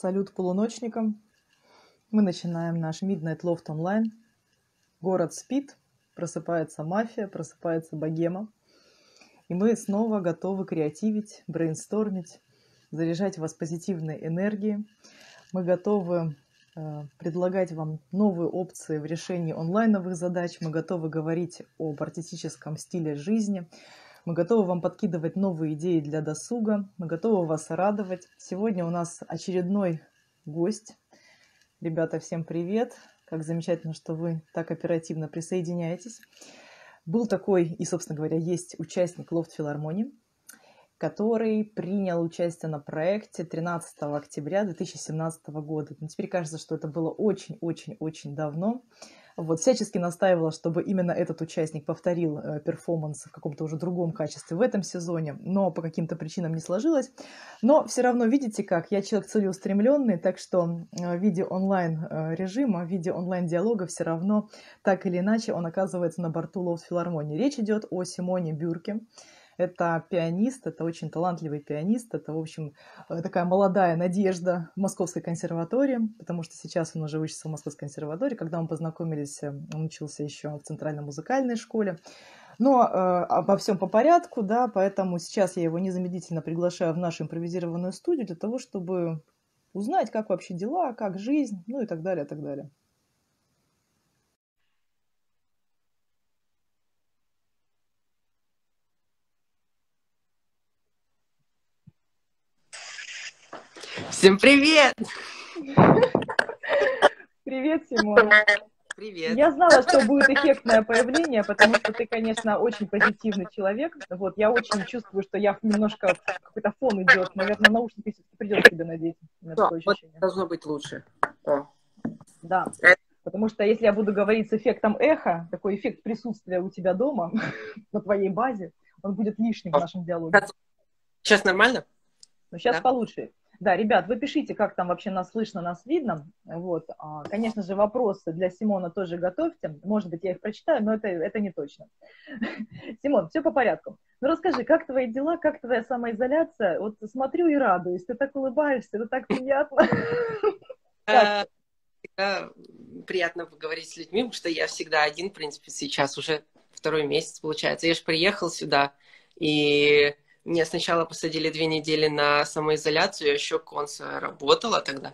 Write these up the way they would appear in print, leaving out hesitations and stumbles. Салют полуночникам. Мы начинаем наш Midnight Loft Online. Город спит, просыпается мафия, просыпается богема. И мы снова готовы креативить, брейнстормить, заряжать вас позитивной энергией. Мы готовы предлагать вам новые опции в решении онлайновых задач. Мы готовы говорить об артистическом стиле жизни. Мы готовы вам подкидывать новые идеи для досуга. Мы готовы вас радовать. Сегодня у нас очередной гость. Ребята, всем привет. Как замечательно, что вы так оперативно присоединяетесь. Был такой, и, собственно говоря, есть участник Loft Филармонии, который принял участие на проекте 13 октября 2017 года. Но теперь кажется, что это было очень-очень-очень давно. Вот, всячески настаивала, чтобы именно этот участник повторил перформанс в каком-то уже другом качестве в этом сезоне, но по каким-то причинам не сложилось. Но все равно, видите как, я человек целеустремленный, так что в виде онлайн-режима, в виде онлайн-диалога все равно, так или иначе, он оказывается на борту Loft Филармонии. Речь идет о Симоне Бюрке. Это пианист, это очень талантливый пианист, это, в общем, такая молодая надежда Московской консерватории, потому что сейчас он уже учится в Московской консерватории. Когда мы познакомились, он учился еще в Центральной музыкальной школе. Но обо всем по порядку, да, поэтому сейчас я его незамедлительно приглашаю в нашу импровизированную студию для того, чтобы узнать, как вообще дела, как жизнь, ну и так далее, так далее. Всем привет! Привет, Симон. Привет. Я знала, что будет эффектное появление, потому что ты, конечно, очень позитивный человек. Вот, я очень чувствую, что я немножко какой-то фон идет. Наверное, наушники придется тебе надеть. Вот должно быть лучше. О. Да. Потому что если я буду говорить с эффектом эхо, такой эффект присутствия у тебя дома, на твоей базе, он будет лишним в нашем диалоге. Сейчас нормально? Ну, сейчас получше. Да, ребят, вы пишите, как там вообще нас слышно, нас видно. Вот. Конечно же, вопросы для Симона тоже готовьте. Может быть, я их прочитаю, но это не точно. Симон, все по порядку. Ну, расскажи, как твои дела, как твоя самоизоляция? Вот смотрю и радуюсь, ты так улыбаешься, это так приятно. Приятно поговорить с людьми, потому что я всегда один, в принципе, сейчас уже второй месяц, получается. Я же приехал сюда, и... Меня сначала посадили 2 недели на самоизоляцию, я еще консо работала тогда.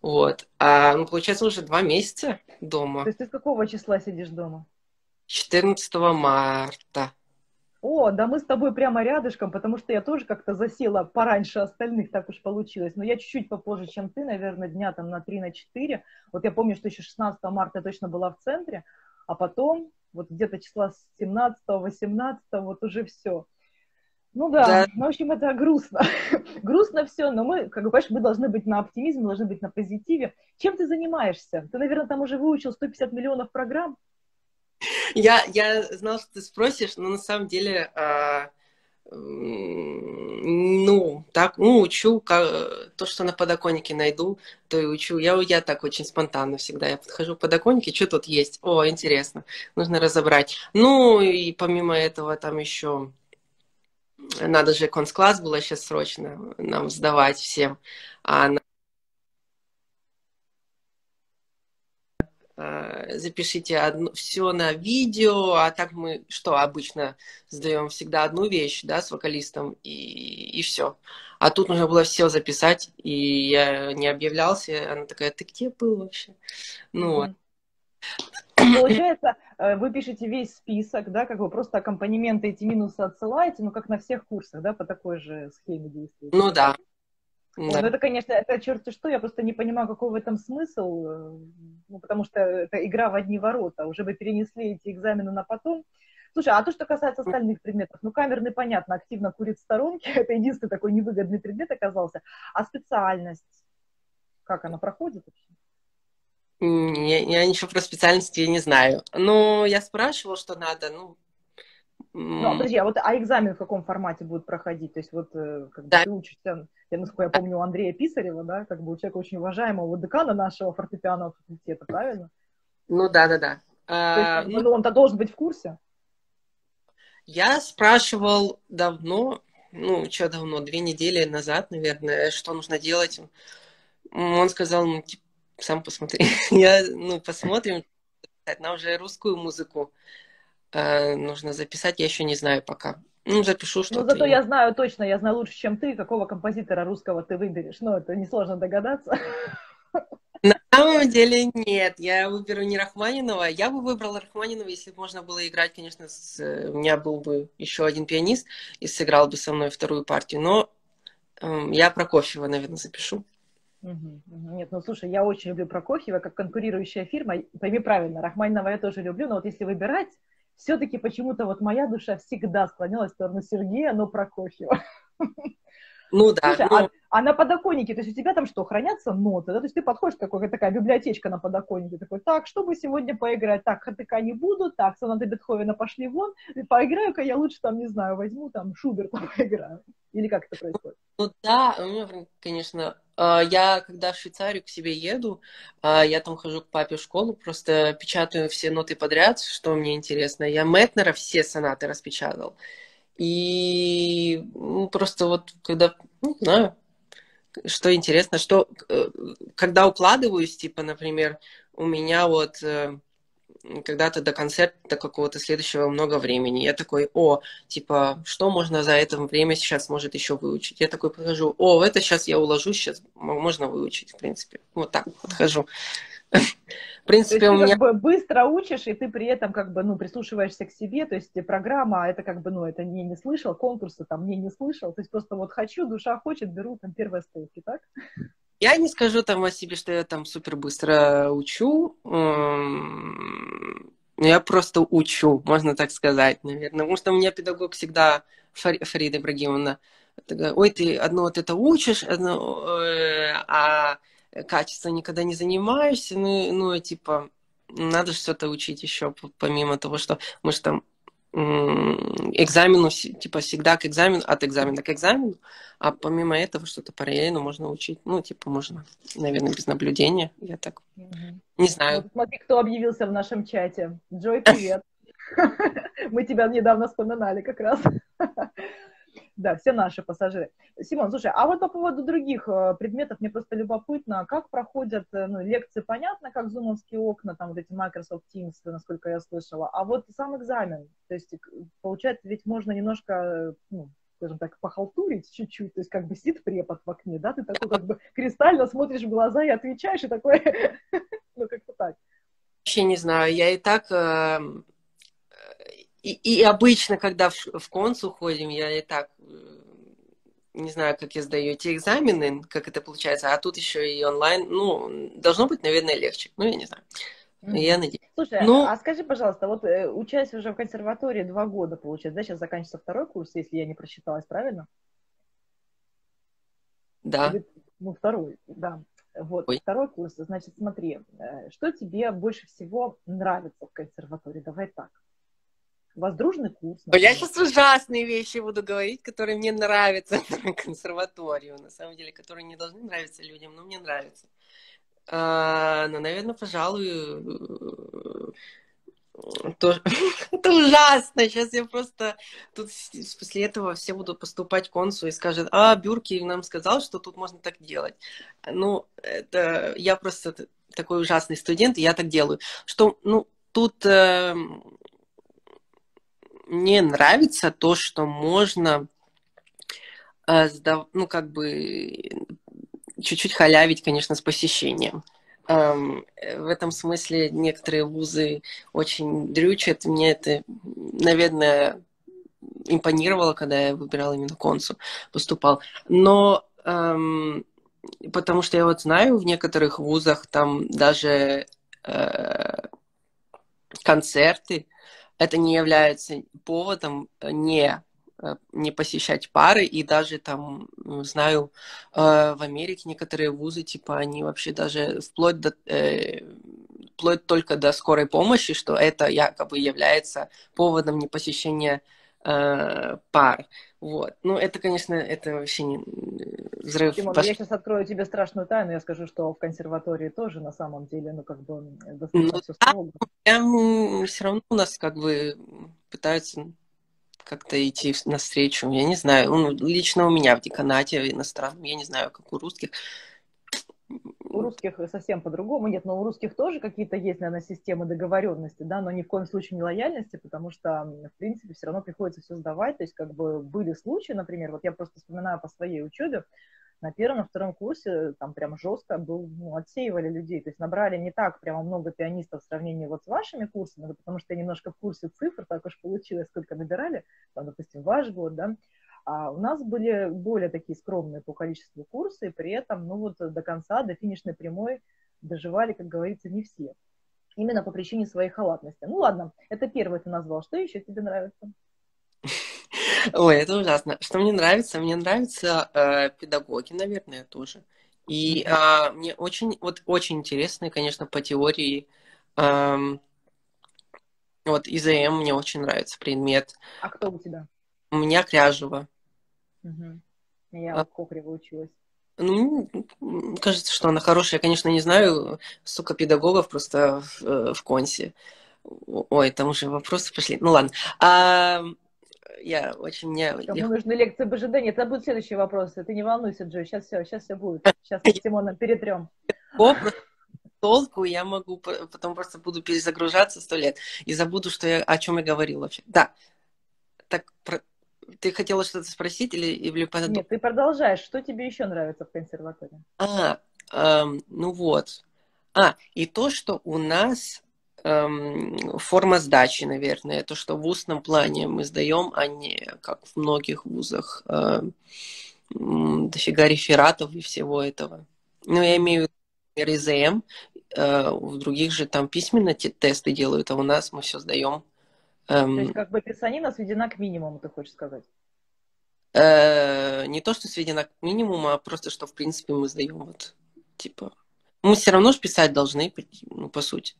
Вот. А, ну, получается, уже 2 месяца дома. То есть ты с какого числа сидишь дома? 14 марта. О, да мы с тобой прямо рядышком, потому что я тоже как-то засела пораньше остальных, так уж получилось. Но я чуть-чуть попозже, чем ты, наверное, дня там на 3-4. Вот я помню, что еще 16 марта я точно была в центре, а потом вот где-то числа 17-18, вот уже все. Ну да, ну, в общем, это грустно. Грустно все, но мы, как бы, понимаешь, мы должны быть на оптимизме, должны быть на позитиве. Чем ты занимаешься? Ты, наверное, там уже выучил 150 миллионов программ. Я знала, что ты спросишь, но на самом деле, ну, так, ну, учу, как, то, что на подоконнике найду, то и учу. Я так очень спонтанно всегда, я подхожу к подоконнике, что тут есть? О, интересно, нужно разобрать. Ну, и помимо этого там еще... Надо же, конскласс было сейчас срочно нам сдавать всем. Запишите все на видео, а так мы что обычно сдаем всегда одну вещь, да, с вокалистом и все. А тут нужно было все записать, и я не объявлялся. Она такая: ты где был вообще? Ну вот. Получается, вы пишете весь список, да, как вы просто аккомпанементы, эти минусы отсылаете, ну, как на всех курсах, да, по такой же схеме действуете. Ну, да. Ну, да. Это, конечно, это черт-те что, я просто не понимаю, какой в этом смысл, ну, потому что это игра в одни ворота, уже бы перенесли эти экзамены на потом. Слушай, а то, что касается остальных предметов, ну, камерный, понятно, активно курит в сторонке, это единственный такой невыгодный предмет оказался, а специальность, как она проходит вообще? Я ничего про специальности не знаю. Но я спрашивала, что надо, ну... Ну, подожди, а вот а экзамен в каком формате будет проходить? То есть вот, как да. Ты учишься, я, насколько я помню, у Андрея Писарева, да, как бы у человека очень уважаемого декана нашего фортепианного факультета, правильно? Ну, да-да-да. То есть, ну, он-то должен быть в курсе? Я спрашивал давно, ну, что давно, 2 недели назад, наверное, что нужно делать... Он сказал, ну, типа, сам посмотри. Я, ну, посмотрим. Нам уже русскую музыку нужно записать. Я еще не знаю пока. Ну, запишу что-то. Ну, зато я знаю точно, я знаю лучше, чем ты, какого композитора русского ты выберешь. Ну, это несложно догадаться. На самом деле нет, я выберу не Рахманинова. Я бы выбрала Рахманинова, если бы можно было играть, конечно, у меня был бы еще один пианист и сыграл бы со мной вторую партию, но я Прокофьева, наверное, запишу. Нет, ну слушай, я очень люблю Прокофьева как конкурирующая фирма. Пойми правильно, Рахманинова я тоже люблю, но вот если выбирать, все-таки почему-то вот моя душа всегда склонялась в сторону Сергея, но Прокофьева. Ну да. Слушай, ну... А на подоконнике, то есть у тебя там что, хранятся ноты, да? То есть ты подходишь, такая библиотечка на подоконнике, такой, так, что бы сегодня поиграть? Так, ХТК не буду, так, сонаты Бетховена пошли вон, поиграю-ка я лучше там, не знаю, возьму там Шуберта поиграю. Или как это происходит? Ну да, у меня, конечно, я когда в Швейцарию к себе еду, я там хожу к папе в школу, просто печатаю все ноты подряд, что мне интересно. Я Метнера все сонаты распечатал. И просто вот когда, не знаю, что интересно, что когда укладываюсь, типа, например, у меня вот когда-то до концерта, до какого-то следующего много времени, я такой, о, типа, что можно за это время сейчас может еще выучить? Я такой подхожу, о, это сейчас я уложу, сейчас можно выучить, в принципе. Вот так подхожу. В принципе, то есть у меня... ты как бы быстро учишь, и ты при этом как бы, ну, прислушиваешься к себе, то есть программа, это как бы, ну, это не слышал, конкурсы там не слышал, то есть просто вот хочу, душа хочет, беру там первые стейки, так? Я не скажу там о себе, что я там супер быстро учу, я просто учу, можно так сказать, наверное, потому что у меня педагог всегда Фарида Ибрагимовна, ой, ты одно вот это учишь, одно, а... качество никогда не занимаешься, ну типа, надо что-то учить еще, помимо того, что мы же там экзамену, типа, всегда к экзамену, от экзамена к экзамену, а помимо этого что-то параллельно можно учить, ну, типа, можно, наверное, без наблюдения, я так не знаю. Вот смотри, кто объявился в нашем чате. Джой, привет. Мы тебя недавно вспоминали как раз. Да, все наши пассажиры. Симон, слушай, а вот по поводу других предметов мне просто любопытно, как проходят, ну, лекции, понятно, как зумовские окна, там вот эти Microsoft Teams, насколько я слышала, а вот сам экзамен, то есть получается, ведь можно немножко, ну, скажем так, похалтурить чуть-чуть, то есть как бы сидит препод в окне, да, ты такой как бы кристально смотришь в глаза и отвечаешь, и такой, ну, как-то так. Вообще не знаю, я и так... И обычно, когда в консу ходим, я и так не знаю, как я сдаю эти экзамены, как это получается, а тут еще и онлайн, ну, должно быть, наверное, легче, ну, я не знаю, я надеюсь. Слушай, ну... а скажи, пожалуйста, вот учась уже в консерватории 2 года, получается, да, сейчас заканчивается второй курс, если я не просчиталась, правильно? Да. Ну, второй, да. Вот, второй курс, значит, смотри, что тебе больше всего нравится в консерватории, давай так. Воздружный курс. Я сейчас ужасные вещи буду говорить, которые мне нравятся на консерваторию, на самом деле, которые не должны нравиться людям, но мне нравятся. Но, наверное, пожалуй, это ужасно. Сейчас я просто... Тут после этого все будут поступать к консу и скажут, а, Бюрке нам сказал, что тут можно так делать. Ну, это... Я просто такой ужасный студент, и я так делаю. Что, ну, тут... Мне нравится то, что можно, ну, как бы, чуть-чуть халявить, конечно, с посещением. В этом смысле некоторые вузы очень дрючат. Мне это, наверное, импонировало, когда я выбирала именно консу, поступал. Но потому что я вот знаю, в некоторых вузах там даже концерты, это не является поводом не посещать пары. И даже там, знаю, в Америке некоторые вузы, типа, они вообще даже вплоть только до скорой помощи, что это якобы является поводом не посещения пар. Вот. Ну, это, конечно, это вообще не взрыв. Симон, я сейчас открою тебе страшную тайну, я скажу, что в консерватории тоже, на самом деле, ну, как бы, достаточно все строго. Там все равно у нас, как бы, пытаются как-то идти навстречу, я не знаю, ну, лично у меня в деканате иностранном, я не знаю, как у русских, У русских совсем по-другому, нет, но у русских тоже какие-то есть, наверное, системы договоренности, да, но ни в коем случае не лояльности, потому что, в принципе, все равно приходится все сдавать, то есть как бы были случаи, например, вот я просто вспоминаю по своей учебе, на первом, на втором курсе там прям жестко был, ну, отсеивали людей, то есть набрали не так прямо много пианистов в сравнении вот с вашими курсами, потому что я немножко в курсе цифр, так уж получилось, сколько набирали, там, допустим, ваш год, да. А у нас были более такие скромные по количеству курсы, и при этом, ну вот до конца, до финишной прямой доживали, как говорится, не все. Именно по причине своей халатности. Ну ладно, это первое ты назвал. Что еще тебе нравится? Ой, это ужасно. Что мне нравится? Мне нравятся педагоги, наверное, тоже. И мне очень, вот очень интересно, конечно, по теории... Вот ИЗМ мне очень нравится предмет. А кто у тебя? У меня Кряжева. Угу. Я у Кокрева училась. Ну, кажется, что она хорошая. Я, конечно, не знаю, сука, педагогов просто в консе. Ой, там уже вопросы пошли. Ну, ладно. Я очень... Мне нужны лекции БЖД. Нет, это будут следующие вопросы. Ты не волнуйся, Джой. Сейчас все будет. Сейчас мы с Симоном перетрем. Толку, я могу... Потом просто буду перезагружаться 100 лет. И забуду, о чем я говорила вообще. Да. Так, ты хотела что-то спросить или потом? Нет, ты продолжаешь. Что тебе еще нравится в консерватории? Ну вот. И то, что у нас форма сдачи, наверное. То, что в устном плане мы сдаем, а не как в многих вузах. Дофига рефератов и всего этого. Ну, я имею в виду РЗМ. В других же там письменно тесты делают, а у нас мы все сдаем. То есть, как бы писанина сведена к минимуму, ты хочешь сказать? Не то, что сведена к минимуму, а просто, что, в принципе, мы сдаем вот, типа... Мы все равно же писать должны, ну, по сути.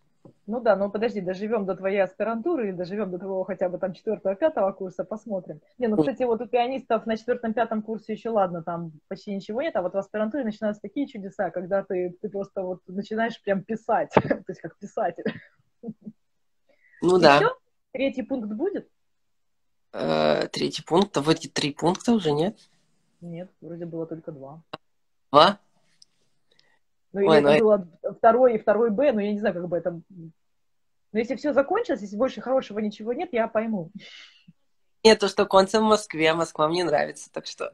Ну да, ну подожди, доживем до твоей аспирантуры или доживем до твоего хотя бы там 4-5 курса, посмотрим. Не, ну, кстати, вот у пианистов на 4-5 курсе еще, ладно, там почти ничего нет, а вот в аспирантуре начинаются такие чудеса, когда ты просто вот начинаешь прям писать, то есть как писатель. Ну и да. Все? Третий пункт будет? Третий пункт? А в эти 3 пункта уже нет? Нет, вроде было только 2. 2? Ну, ой, это было 2 и 2 Б, но я не знаю, как бы это... Но если все закончилось, если больше хорошего ничего нет, я пойму. Нет, то, что концерт в Москве, Москва мне нравится, так что...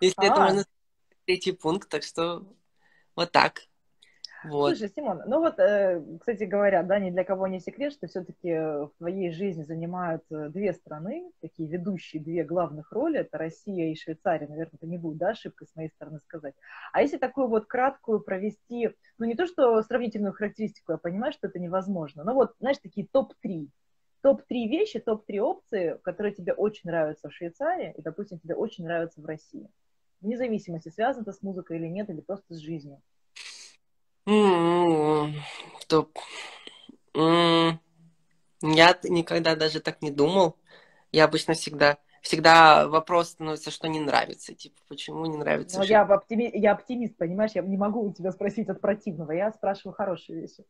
Если это можно... Третий пункт, так что... Вот так. Вот. Слушай, Симон, ну вот, кстати говоря, да, ни для кого не секрет, что все-таки в твоей жизни занимают 2 страны, такие ведущие 2 главных роли, это Россия и Швейцария, наверное, это не будет, да, ошибкой с моей стороны сказать. А если такую вот краткую провести, ну не то, что сравнительную характеристику, я понимаю, что это невозможно, но вот, знаешь, такие топ-3. Топ-3 вещи, топ-3 опции, которые тебе очень нравятся в Швейцарии и, допустим, тебе очень нравятся в России. Вне зависимости, связано это с музыкой или нет, или просто с жизнью. Я никогда даже так не думал. Я обычно всегда вопрос становится, что не нравится. Типа, почему не нравится? Но я оптимист, понимаешь? Я не могу у тебя спросить от противного. Я спрашиваю хорошие вещи.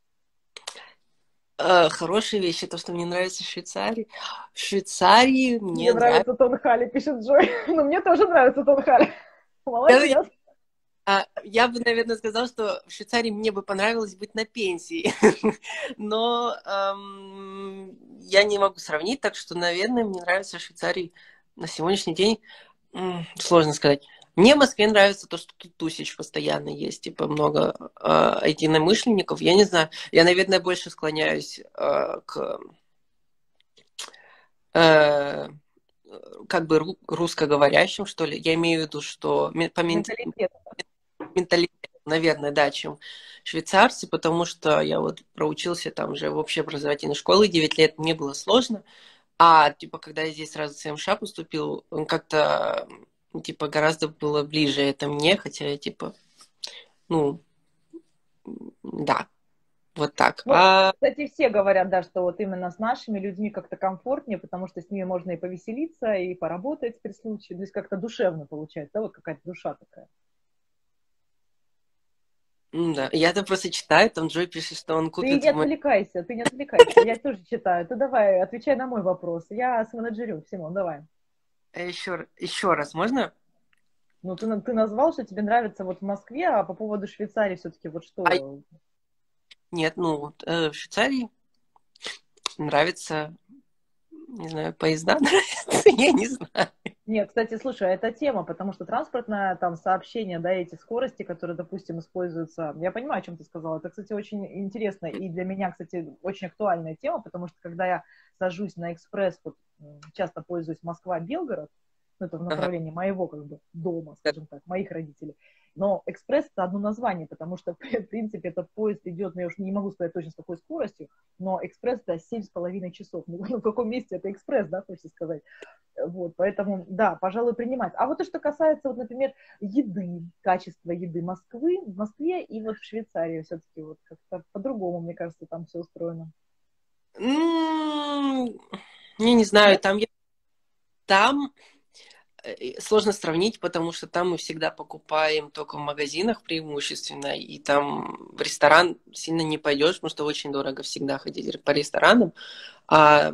Хорошие вещи, то, что мне нравится в Швейцарии. В Швейцарии мне нравится Тонхалле, пишет Джой. Но мне тоже нравится Тонхалле. Молодец. Я бы, наверное, сказала, что в Швейцарии мне бы понравилось быть на пенсии, но я не могу сравнить, так что, наверное, мне нравится в Швейцарии на сегодняшний день, сложно сказать. Мне в Москве нравится то, что тут тусич постоянно есть, типа много единомышленников, я не знаю, я, наверное, больше склоняюсь к... как бы русскоговорящим, что ли. Я имею в виду, что по менталитет, наверное, да, чем швейцарцы, потому что я вот проучился там же в общеобразовательной школе 9 лет, мне было сложно, а типа когда я здесь сразу в ЦМШ поступил, он как-то типа гораздо было ближе это мне, хотя я типа, ну, да. Вот так. Ну, кстати, все говорят, да, что вот именно с нашими людьми как-то комфортнее, потому что с ними можно и повеселиться, и поработать при случае. То есть как-то душевно получается, да, вот какая-то душа такая. Да, я-то просто читаю, там Джой пишет, что он купит... Ты не отвлекайся, я тоже читаю. Ты давай, отвечай на мой вопрос. Я с менеджером, Симон, давай. Еще раз, можно? Ну, ты назвал, что тебе нравится вот в Москве, а по поводу Швейцарии все-таки вот что? Нет, ну, вот, в Швейцарии нравится, не знаю, поезда нравятся, я не знаю. Нет, кстати, слушай, это тема, потому что транспортное там сообщение, да, эти скорости, которые, допустим, используются, я понимаю, о чем ты сказала, это, кстати, очень интересно и для меня, кстати, очень актуальная тема, потому что, когда я сажусь на экспресс, вот, часто пользуюсь Москва-Белгород, ну, это в направлении моего, как бы, дома, скажем так, моих родителей, но экспресс — это одно название, потому что, в принципе, этот поезд идет, ну, я уж не могу сказать точно с какой скоростью, но экспресс — это 7,5 часов. Ну, в каком месте это экспресс, да, хочется сказать. Вот, поэтому, да, пожалуй, принимать. А вот то, что касается, вот, например, еды, качества еды Москвы, в Москве и вот в Швейцарии все-таки вот как-то по-другому, мне кажется, там все устроено. Я не знаю, там... Сложно сравнить, потому что там мы всегда покупаем только в магазинах преимущественно, и там в ресторан сильно не пойдешь, потому что очень дорого всегда ходить по ресторанам. А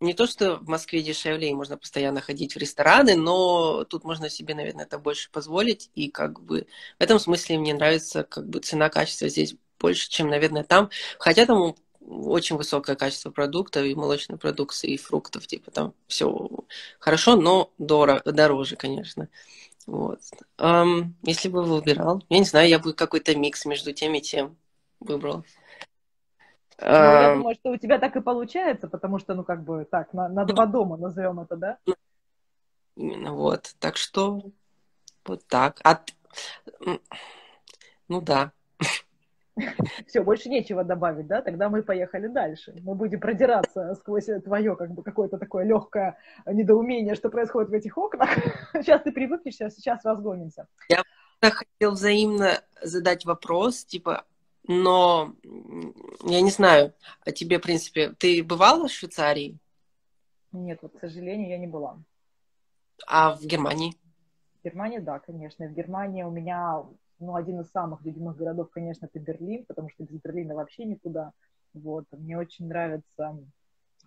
не то, что в Москве дешевле, и можно постоянно ходить в рестораны, но тут можно себе, наверное, это больше позволить, и как бы в этом смысле мне нравится как бы цена-качество здесь больше, чем, наверное, там. Хотя там очень высокое качество продуктов, и молочной продукции, и фруктов, типа там все хорошо, но дороже, конечно. Вот. Если бы выбирал, я не знаю, я бы какой-то микс между тем и тем выбрал. Ну, я думаю, что у тебя так и получается, потому что, ну, как бы, так, на два дома назовем это, да? Именно, вот. Так что вот так. Ну, да. Все, больше нечего добавить, да? Тогда мы поехали дальше. Мы будем продираться сквозь твое, как бы, какое-то такое легкое недоумение, что происходит в этих окнах. Сейчас ты привыкнешься, а сейчас разгонимся. Я хотел взаимно задать вопрос, типа, но я не знаю, а тебе, в принципе, ты бывала в Швейцарии? Нет, вот, к сожалению, я не была. А в Германии? В Германии, да, конечно. В Германии у меня... Ну, один из самых любимых городов, конечно, это Берлин, потому что без Берлина вообще никуда. Вот. Мне очень нравится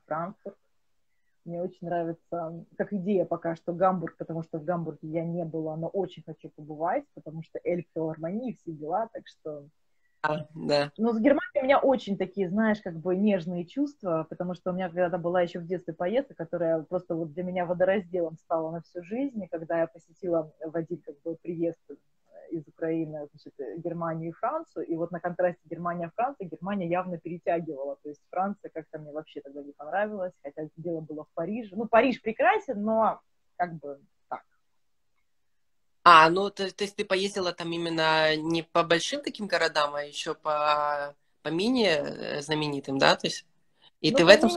Франкфурт. Мне очень нравится, как идея пока что, Гамбург, потому что в Гамбурге я не была, но очень хочу побывать, потому что Loft Филармонии, все дела, так что... Да. Но с Германией у меня очень такие, знаешь, как бы нежные чувства, потому что у меня когда-то была еще в детстве поездка, которая просто вот для меня водоразделом стала на всю жизнь, и когда я посетила в один, как бы, приезд из Украины, значит, Германию и Францию, и вот на контрасте Германия-Франция, Германия явно перетягивала, то есть Франция как-то мне вообще тогда не понравилась, хотя дело было в Париже. Ну, Париж прекрасен, но как бы так. Ну, то есть ты поездила там именно не по большим таким городам, а еще по менее знаменитым, да, то есть? И ты в этом...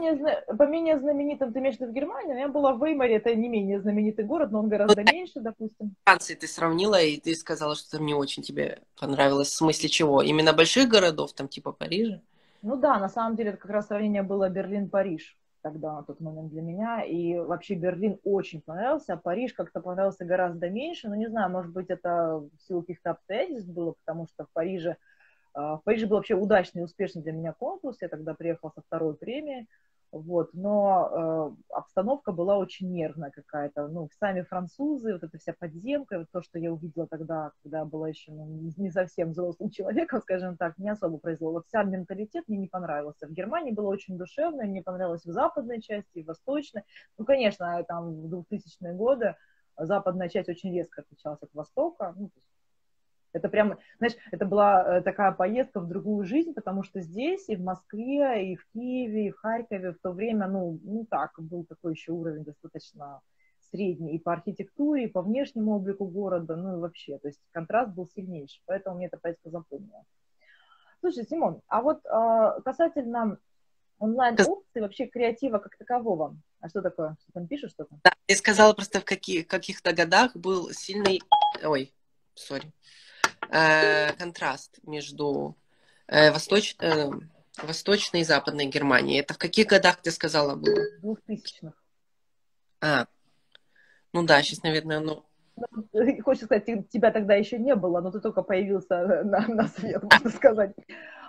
По менее знаменитым ты имеешь в виду в Германии, я была в Веймаре, это не менее знаменитый город, но он гораздо меньше, допустим. Франции ты сравнила, и ты сказала, что не очень тебе понравилось. В смысле чего? Именно больших городов, там типа Парижа? Ну да, на самом деле это как раз сравнение было Берлин-Париж тогда, на тот момент для меня, и вообще Берлин очень понравился, а Париж как-то понравился гораздо меньше, но не знаю, может быть, это в силу каких-то обстоятельств было, потому что в Париже был вообще удачный и успешный для меня конкурс, я тогда приехала со второй премией, вот, но обстановка была очень нервная какая-то, ну, сами французы, вот эта вся подземка, вот то, что я увидела тогда, когда я была еще, ну, не совсем взрослым человеком, скажем так, не особо произвело, вот вся менталитет мне не понравился, в Германии было очень душевно, мне понравилось в западной части, в восточной, ну, конечно, там в 2000-е годы западная часть очень резко отличалась от востока, ну, то есть это прямо, знаешь, это была такая поездка в другую жизнь, потому что здесь и в Москве, и в Киеве, и в Харькове в то время, ну так, был такой еще уровень достаточно средний и по архитектуре, и по внешнему облику города, ну и вообще, то есть контраст был сильнейший, поэтому мне эта поездка запомнила. Слушай, Симон, а вот касательно онлайн-опций, вообще креатива как такового, а что такое? Что там пишешь что-то? Да, я сказала просто, в каких-то годах был сильный, контраст между восточной и западной Германией. Это в каких годах ты сказала было? 2000-х. Ну да, сейчас, наверное, Хочется сказать, тебя тогда еще не было, но ты только появился на свет, можно сказать.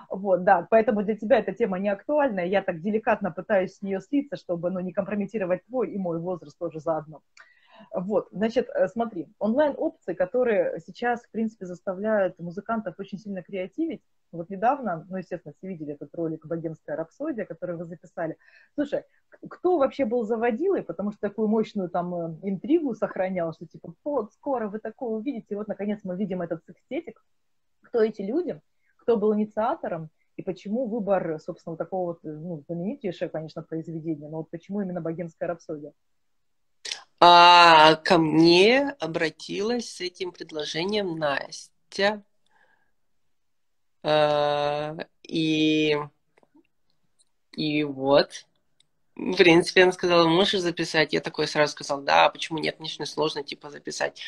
Вот, да, поэтому для тебя эта тема не актуальна, я так деликатно пытаюсь с нее слиться, чтобы, ну, не компрометировать твой и мой возраст тоже заодно. Вот, значит, смотри, онлайн-опции, которые сейчас, в принципе, заставляют музыкантов очень сильно креативить. Вот недавно, ну, естественно, все видели этот ролик «Богемская рапсодия», который вы записали. Слушай, кто вообще был заводилой, потому что такую мощную там интригу сохранял, что типа, вот, скоро вы такое увидите, и вот, наконец, мы видим этот секстетик. Кто эти люди, кто был инициатором, и почему выбор, собственно, вот такого вот, ну, знаменитейшего, конечно, произведения, но вот почему именно «Богемская рапсодия»? Ко мне обратилась с этим предложением Настя. И вот, в принципе, она сказала, можешь записать? Я такой сразу сказала, да, почему нет, мне не сложно, типа, записать.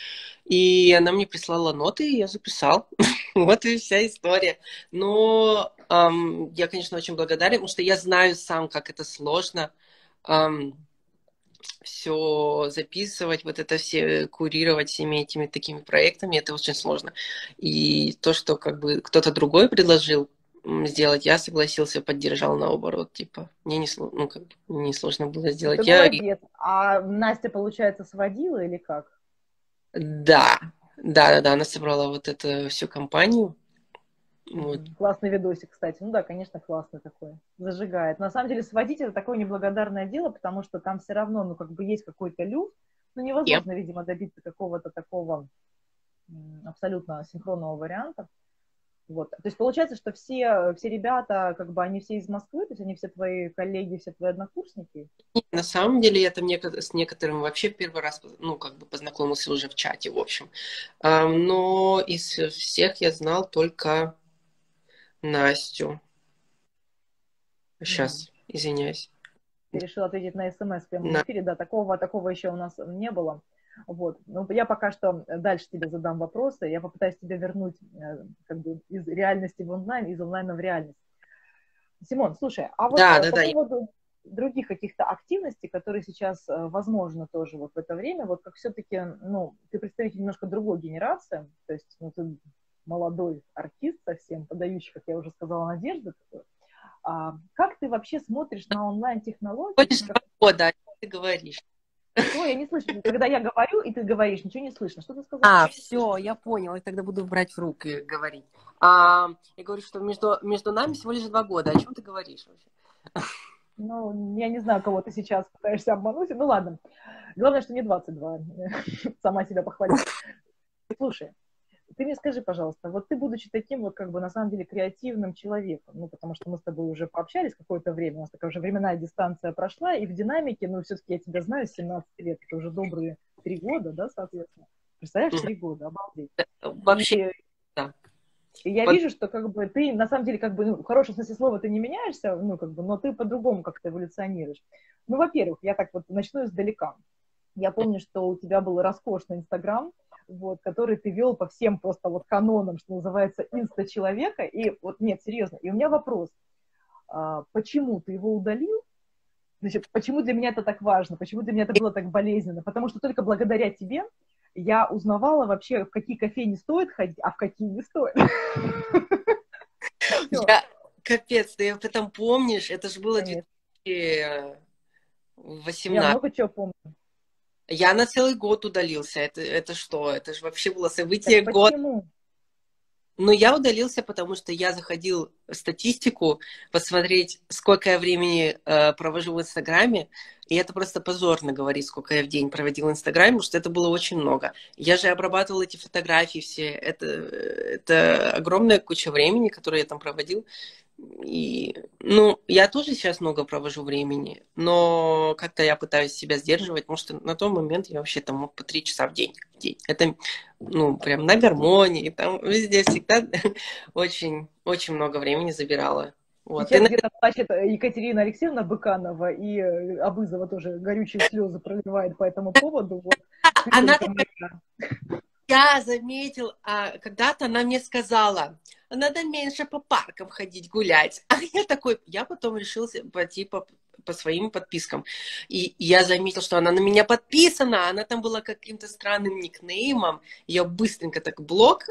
И она мне прислала ноты, и я записал. Вот и вся история. Но я, конечно, очень благодарна, потому что я знаю сам, как это сложно. Все записывать, вот это все курировать всеми этими такими проектами, это очень сложно. И то, что как бы кто-то другой предложил сделать, я согласился, поддержал наоборот, типа, мне не, ну, как, не сложно было сделать. А Настя, получается, сводила или как? Да, она собрала вот эту всю компанию. Вот. Классный видосик, кстати. Ну да, конечно, классный такой. Зажигает. На самом деле, сводить — это такое неблагодарное дело, потому что там все равно, ну, как бы есть какой-то люфт. Ну, невозможно, видимо, добиться какого-то такого абсолютно синхронного варианта. Вот. То есть получается, что все ребята, как бы, они все из Москвы, то есть они все твои коллеги, все твои однокурсники? Нет, на самом деле я там с некоторым вообще первый раз, ну, как бы познакомился уже в чате, в общем. Но из всех я знал только Настю. Сейчас, извиняюсь. Ты решила ответить на СМС прямо в эфире, да, такого еще у нас не было. Вот. Ну, я пока что дальше тебе задам вопросы, я попытаюсь тебя вернуть как бы из реальности в онлайн, из онлайна в реальность. Симон, слушай, а вот поводу других каких-то активностей, которые сейчас возможны тоже вот в это время, вот как все-таки, ну, ты представитель немножко другой генерации, то есть, ну, ты молодой артист совсем, подающий, как я уже сказала, надежды. Как ты вообще смотришь на онлайн-технологии? Хочешь свобода, ты говоришь. Что? Я не слышу. Когда я говорю, и ты говоришь, ничего не слышно. Что ты сказала? Все, я поняла. Я тогда буду брать в руки и говорить. Я говорю, что между нами всего лишь 2 года. О чем ты говоришь вообще? Ну, я не знаю, кого ты сейчас пытаешься обмануть. Ну, ладно. Главное, что не 22. Сама себя похвалила. Слушай, ты мне скажи, пожалуйста, вот ты, будучи таким вот, как бы, на самом деле, креативным человеком, ну, потому что мы с тобой уже пообщались какое-то время, у нас такая уже временная дистанция прошла, и в динамике, ну, все-таки я тебя знаю с 17 лет, это уже добрые 3 года, да, соответственно. Представляешь, 3 года, обалдеть. Вообще, да. И я вижу, что, как бы, ты, на самом деле, как бы, ну, в хорошем смысле слова ты не меняешься, ну, как бы, но ты по-другому как-то эволюционируешь. Ну, во-первых, я так вот начну издалека. Я помню, что у тебя был роскошный Инстаграм, вот, который ты вел по всем просто вот канонам, что называется, инста-человека, и вот, нет, серьезно, и у меня вопрос, почему ты его удалил, значит, почему для меня это так важно, почему для меня это было так болезненно, потому что только благодаря тебе я узнавала вообще, в какие кофейни стоит ходить, а в какие не стоит. Капец, ты об этом помнишь, это же было 2018. Я много чего помню. Я на целый год удалился. Это что? Это же вообще было событие года. Почему? Но я удалился, потому что я заходил в статистику, посмотреть, сколько я времени провожу в Инстаграме. И это просто позорно говорить, сколько я в день проводил в Инстаграме, потому что это было очень много. Я же обрабатывала эти фотографии все. Это огромная куча времени, которую я там проводил. И, ну, я тоже сейчас много провожу времени, но как-то я пытаюсь себя сдерживать, потому что на тот момент я вообще там мог по 3 часа в день. Это, ну, прям на гармонии, там везде всегда очень, очень много времени забирала. Вот. Сейчас где-то плачет Екатерина Алексеевна Быканова, и Абызова тоже горючие слезы проливает по этому поводу. Вот. Она такая... Я заметил, когда-то она мне сказала, надо меньше по паркам ходить гулять. А я такой, я потом решился пойти по своим подпискам. И я заметил, что она на меня подписана, она там была каким-то странным никнеймом. Я быстренько так блок.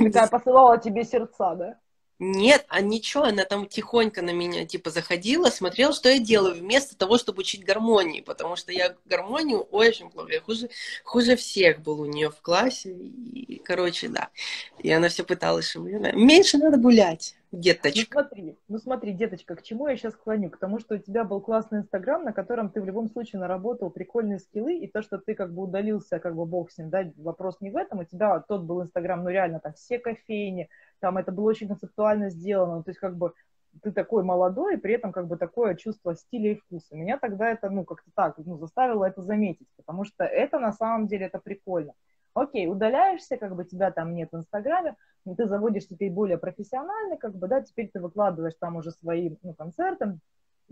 Да, посылала тебе сердца, да? Нет, а ничего, она там тихонько на меня типа заходила, смотрела, что я делаю, вместо того, чтобы учить гармонии, потому что я гармонию очень плохо, я хуже всех был у нее в классе, и, короче, да. И она все пыталась, что меньше надо гулять, деточка. Ну смотри, деточка, к чему я сейчас клоню? К тому, что у тебя был классный Инстаграм, на котором ты в любом случае наработал прикольные скиллы, и то, что ты как бы удалился, как бы бог с ним, да, вопрос не в этом, у тебя тот был Инстаграм, ну реально, там все кофейни, там это было очень концептуально сделано, то есть как бы ты такой молодой, и при этом как бы такое чувство стиля и вкуса. Меня тогда это, ну, как-то так, ну, заставило это заметить, потому что это на самом деле это прикольно. Окей, удаляешься, как бы тебя там нет в Инстаграме, но ты заводишь теперь более профессионально, как бы, да, теперь ты выкладываешь там уже свои, ну, концерты,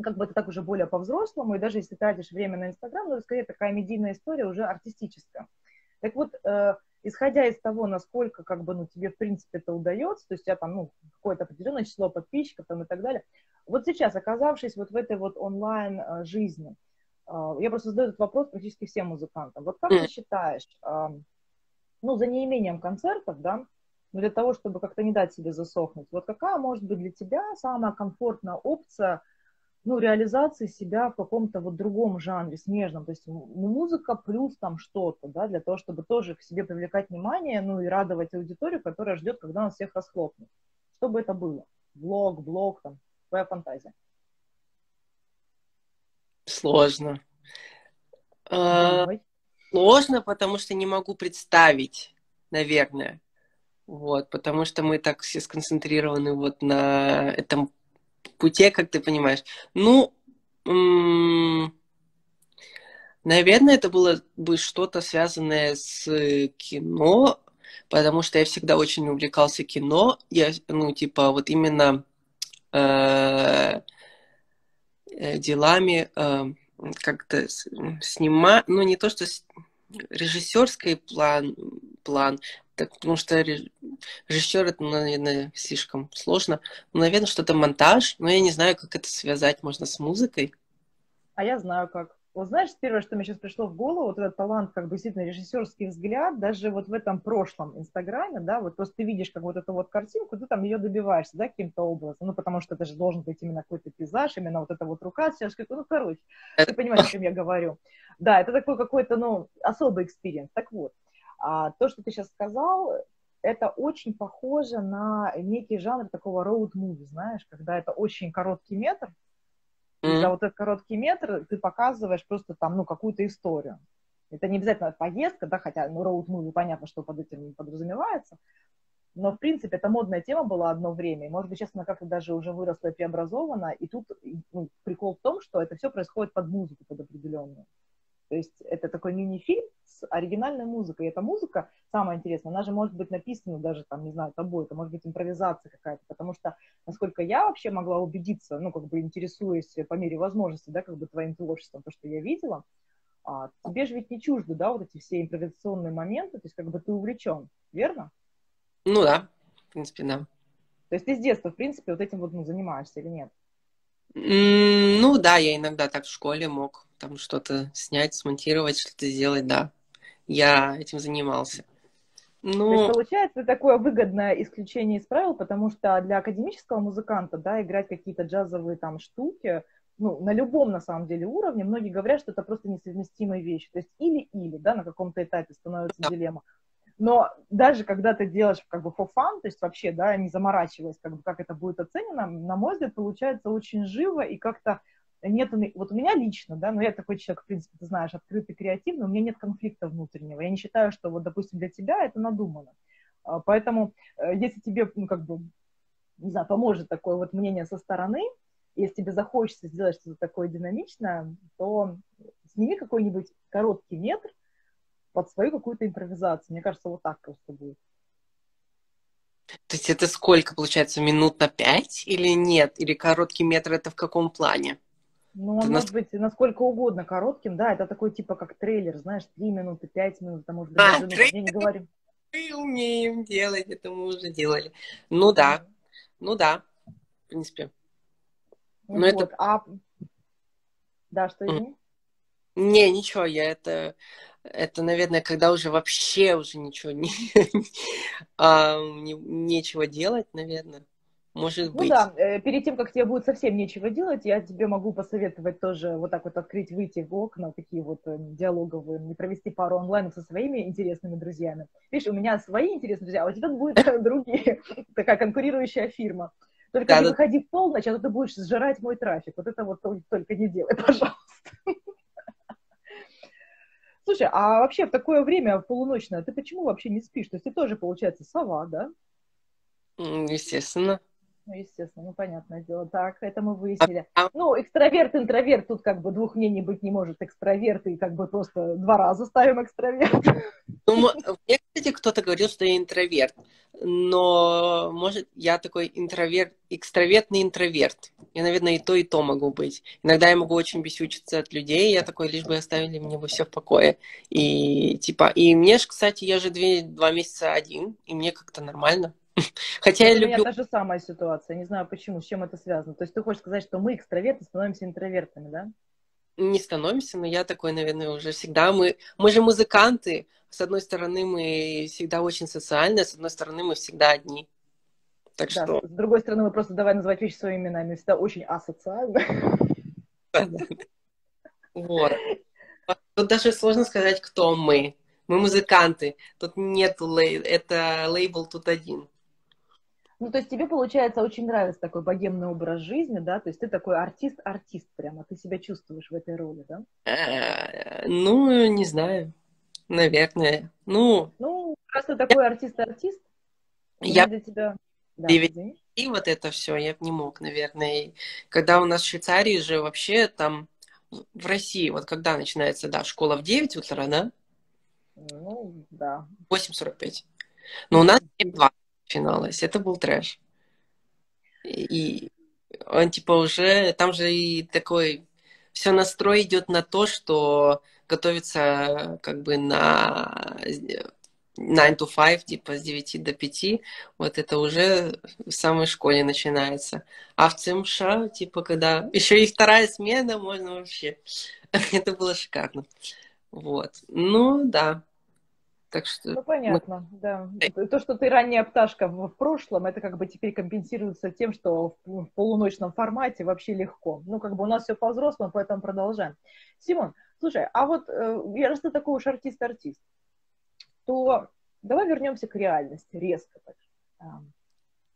как бы это так уже более по-взрослому, и даже если тратишь время на Инстаграм, ну, скорее такая медийная история уже артистическая. Так вот, исходя из того, насколько, как бы, ну, тебе, в принципе, это удается, то есть у тебя там, ну, какое-то определенное число подписчиков там и так далее, вот сейчас, оказавшись вот в этой вот онлайн-жизни, я просто задаю этот вопрос практически всем музыкантам. Вот как ты считаешь, ну, за неимением концертов, да, но для того, чтобы как-то не дать себе засохнуть, вот какая может быть для тебя самая комфортная опция, ну, реализации себя в каком-то вот другом жанре, смежном, то есть музыка плюс там что-то, да, для того, чтобы тоже к себе привлекать внимание, ну, и радовать аудиторию, которая ждет, когда нас всех расхлопнет. Что бы это было? Влог, блог, там, твоя фантазия. Сложно. Сложно, потому что не могу представить, наверное, вот, потому что мы так все сконцентрированы вот на этом пути, как ты понимаешь. Ну, наверное, это было бы что-то связанное с кино, потому что я всегда очень увлекался кино. Я, ну, типа, вот именно делами как-то снимать, ну, не то, что режиссерский план, так, потому что режиссер это, наверное, слишком сложно. Ну, наверное, что-то монтаж, но я не знаю, как это связать можно с музыкой. А я знаю как. Вот знаешь, первое, что мне сейчас пришло в голову, вот этот талант, как бы, действительно, режиссерский взгляд, даже вот в этом прошлом Инстаграме, да, вот просто ты видишь, как вот эту вот картинку, ты там ее добиваешься, да, каким-то образом, ну, потому что это же должен быть именно какой-то пейзаж, именно вот эта вот рука, все, ну, короче, ты понимаешь, о чем я говорю. Да, это такой какой-то, ну, особый экспириенс. Так вот, то, что ты сейчас сказал, это очень похоже на некий жанр такого роуд-муви, знаешь, когда это очень короткий метр, за вот этот короткий метр ты показываешь просто там, ну, какую-то историю. Это не обязательно поездка, да, хотя, ну, роуд-муви, понятно, что под этим подразумевается, но, в принципе, это модная тема была одно время, и, может быть, честно, как-то даже уже выросла и преобразована, и тут, ну, прикол в том, что это все происходит под музыку, под определенную. То есть это такой мини-фильм с оригинальной музыкой, и эта музыка, самое интересное, она же может быть написана даже, там, не знаю, тобой, это может быть импровизация какая-то, потому что, насколько я вообще могла убедиться, ну, как бы интересуясь по мере возможности, да, как бы твоим творчеством, то, что я видела, тебе же ведь не чужды, да, вот эти все импровизационные моменты, то есть как бы ты увлечен, верно? Ну да, в принципе, да. То есть ты с детства, в принципе, вот этим вот, ну, занимаешься или нет? Ну да, я иногда так в школе мог там что-то снять, смонтировать, что-то сделать, да. Я этим занимался. Ну... То есть, получается, такое выгодное исключение из правил, потому что для академического музыканта, да, играть какие-то джазовые там штуки, ну, на любом, на самом деле, уровне, многие говорят, что это просто несовместимые вещи. То есть или-или, да, на каком-то этапе становится дилемма. Но даже когда ты делаешь как бы for fun, то есть вообще, да, не заморачиваясь, как бы, как это будет оценено, на мой взгляд, получается очень живо и как-то нет... Вот у меня лично, да, но я такой человек, в принципе, ты знаешь, открытый, креативный, у меня нет конфликта внутреннего. Я не считаю, что вот, допустим, для тебя это надумано. Поэтому если тебе, ну, как бы, не знаю, поможет такое вот мнение со стороны, если тебе захочется сделать что-то такое динамичное, то сними какой-нибудь короткий метр, под свою какую-то импровизацию. Мне кажется, вот так просто будет. То есть это сколько, получается, минут на 5 или нет? Или короткий метр это в каком плане? Ну, он может быть насколько угодно коротким, да, это такой типа как трейлер, знаешь, 3 минуты, 5 минут, там, может быть, даже трейлер... я не говорю. Мы умеем делать, это мы уже делали. Ну да, ну да, в принципе. Ну, но вот, это... Да, что извини? Не, ничего, я это... Это, наверное, когда уже вообще уже ничего нечего делать, наверное. может быть. Ну да, перед тем, как тебе будет совсем нечего делать, я тебе могу посоветовать тоже вот так вот открыть, выйти в окна, такие вот диалоговые, не провести пару онлайнов со своими интересными друзьями. Видишь, у меня свои интересные друзья, а у тебя будут другие, такая конкурирующая фирма. Только не выходи в полночь, а то ты будешь сжирать мой трафик. Вот это вот только не делай, пожалуйста. Слушай, а вообще в такое время полуночное ты почему вообще не спишь? То есть ты тоже, получается, сова, да? Естественно. Ну, естественно, ну, понятное дело. Так, это мы выяснили. Ну, экстраверт, интроверт, тут как бы двух мнений быть не может. Экстраверт и как бы просто два раза ставим экстраверт. Ну, мне, кстати, кто-то говорил, что я интроверт. Но, может, я такой интроверт, экстравертный интроверт. Я, наверное, и то могу быть. Иногда я могу очень бесючиться от людей. Я такой, лишь бы оставили мне бы все в покое. И, типа, и мне же, кстати, я же два месяца один, и мне как-то нормально. Хотя я люблю... У меня та же самая ситуация, не знаю почему, с чем это связано. То есть ты хочешь сказать, что мы, экстраверты, становимся интровертами, да? Не становимся, но я такой, наверное, уже всегда. Мы же музыканты, с одной стороны, мы всегда очень социальные, с одной стороны, мы всегда одни. Так да, что... С другой стороны, мы просто давай называть вещи своими именами, мы всегда очень асоциальны. Вот. Тут даже сложно сказать, кто мы. Мы музыканты, тут нет лейбла, это лейбл тут один. Ну, то есть тебе, получается, очень нравится такой богемный образ жизни, да? То есть ты такой артист прямо, ты себя чувствуешь в этой роли, да? Ну, не знаю, наверное. Ну, раз ты такой артист-артист, я для тебя... Да, и вот это все я не мог, наверное. И когда у нас в Швейцарии же вообще там, в России, вот когда начинается, да, школа в 9 утра, да? Ну, да. 8:45. Но у нас 7:20 начиналось. Это был трэш. И он, типа, уже... Там же и такой... Все настрой идет на то, что готовится как бы на 9 to 5, типа, с 9 до 5. Вот это уже в самой школе начинается. А в ЦМШ, типа, когда... Еще и вторая смена, можно вообще. Это было шикарно. Вот. Ну, да. Так что... Ну, понятно, да. То, что ты ранняя пташка в прошлом, это как бы теперь компенсируется тем, что в полуночном формате вообще легко. Ну, как бы у нас все по-взрослому, поэтому продолжаем. Симон, слушай, а вот раз ты такой уж артист-артист, то давай вернемся к реальности резко.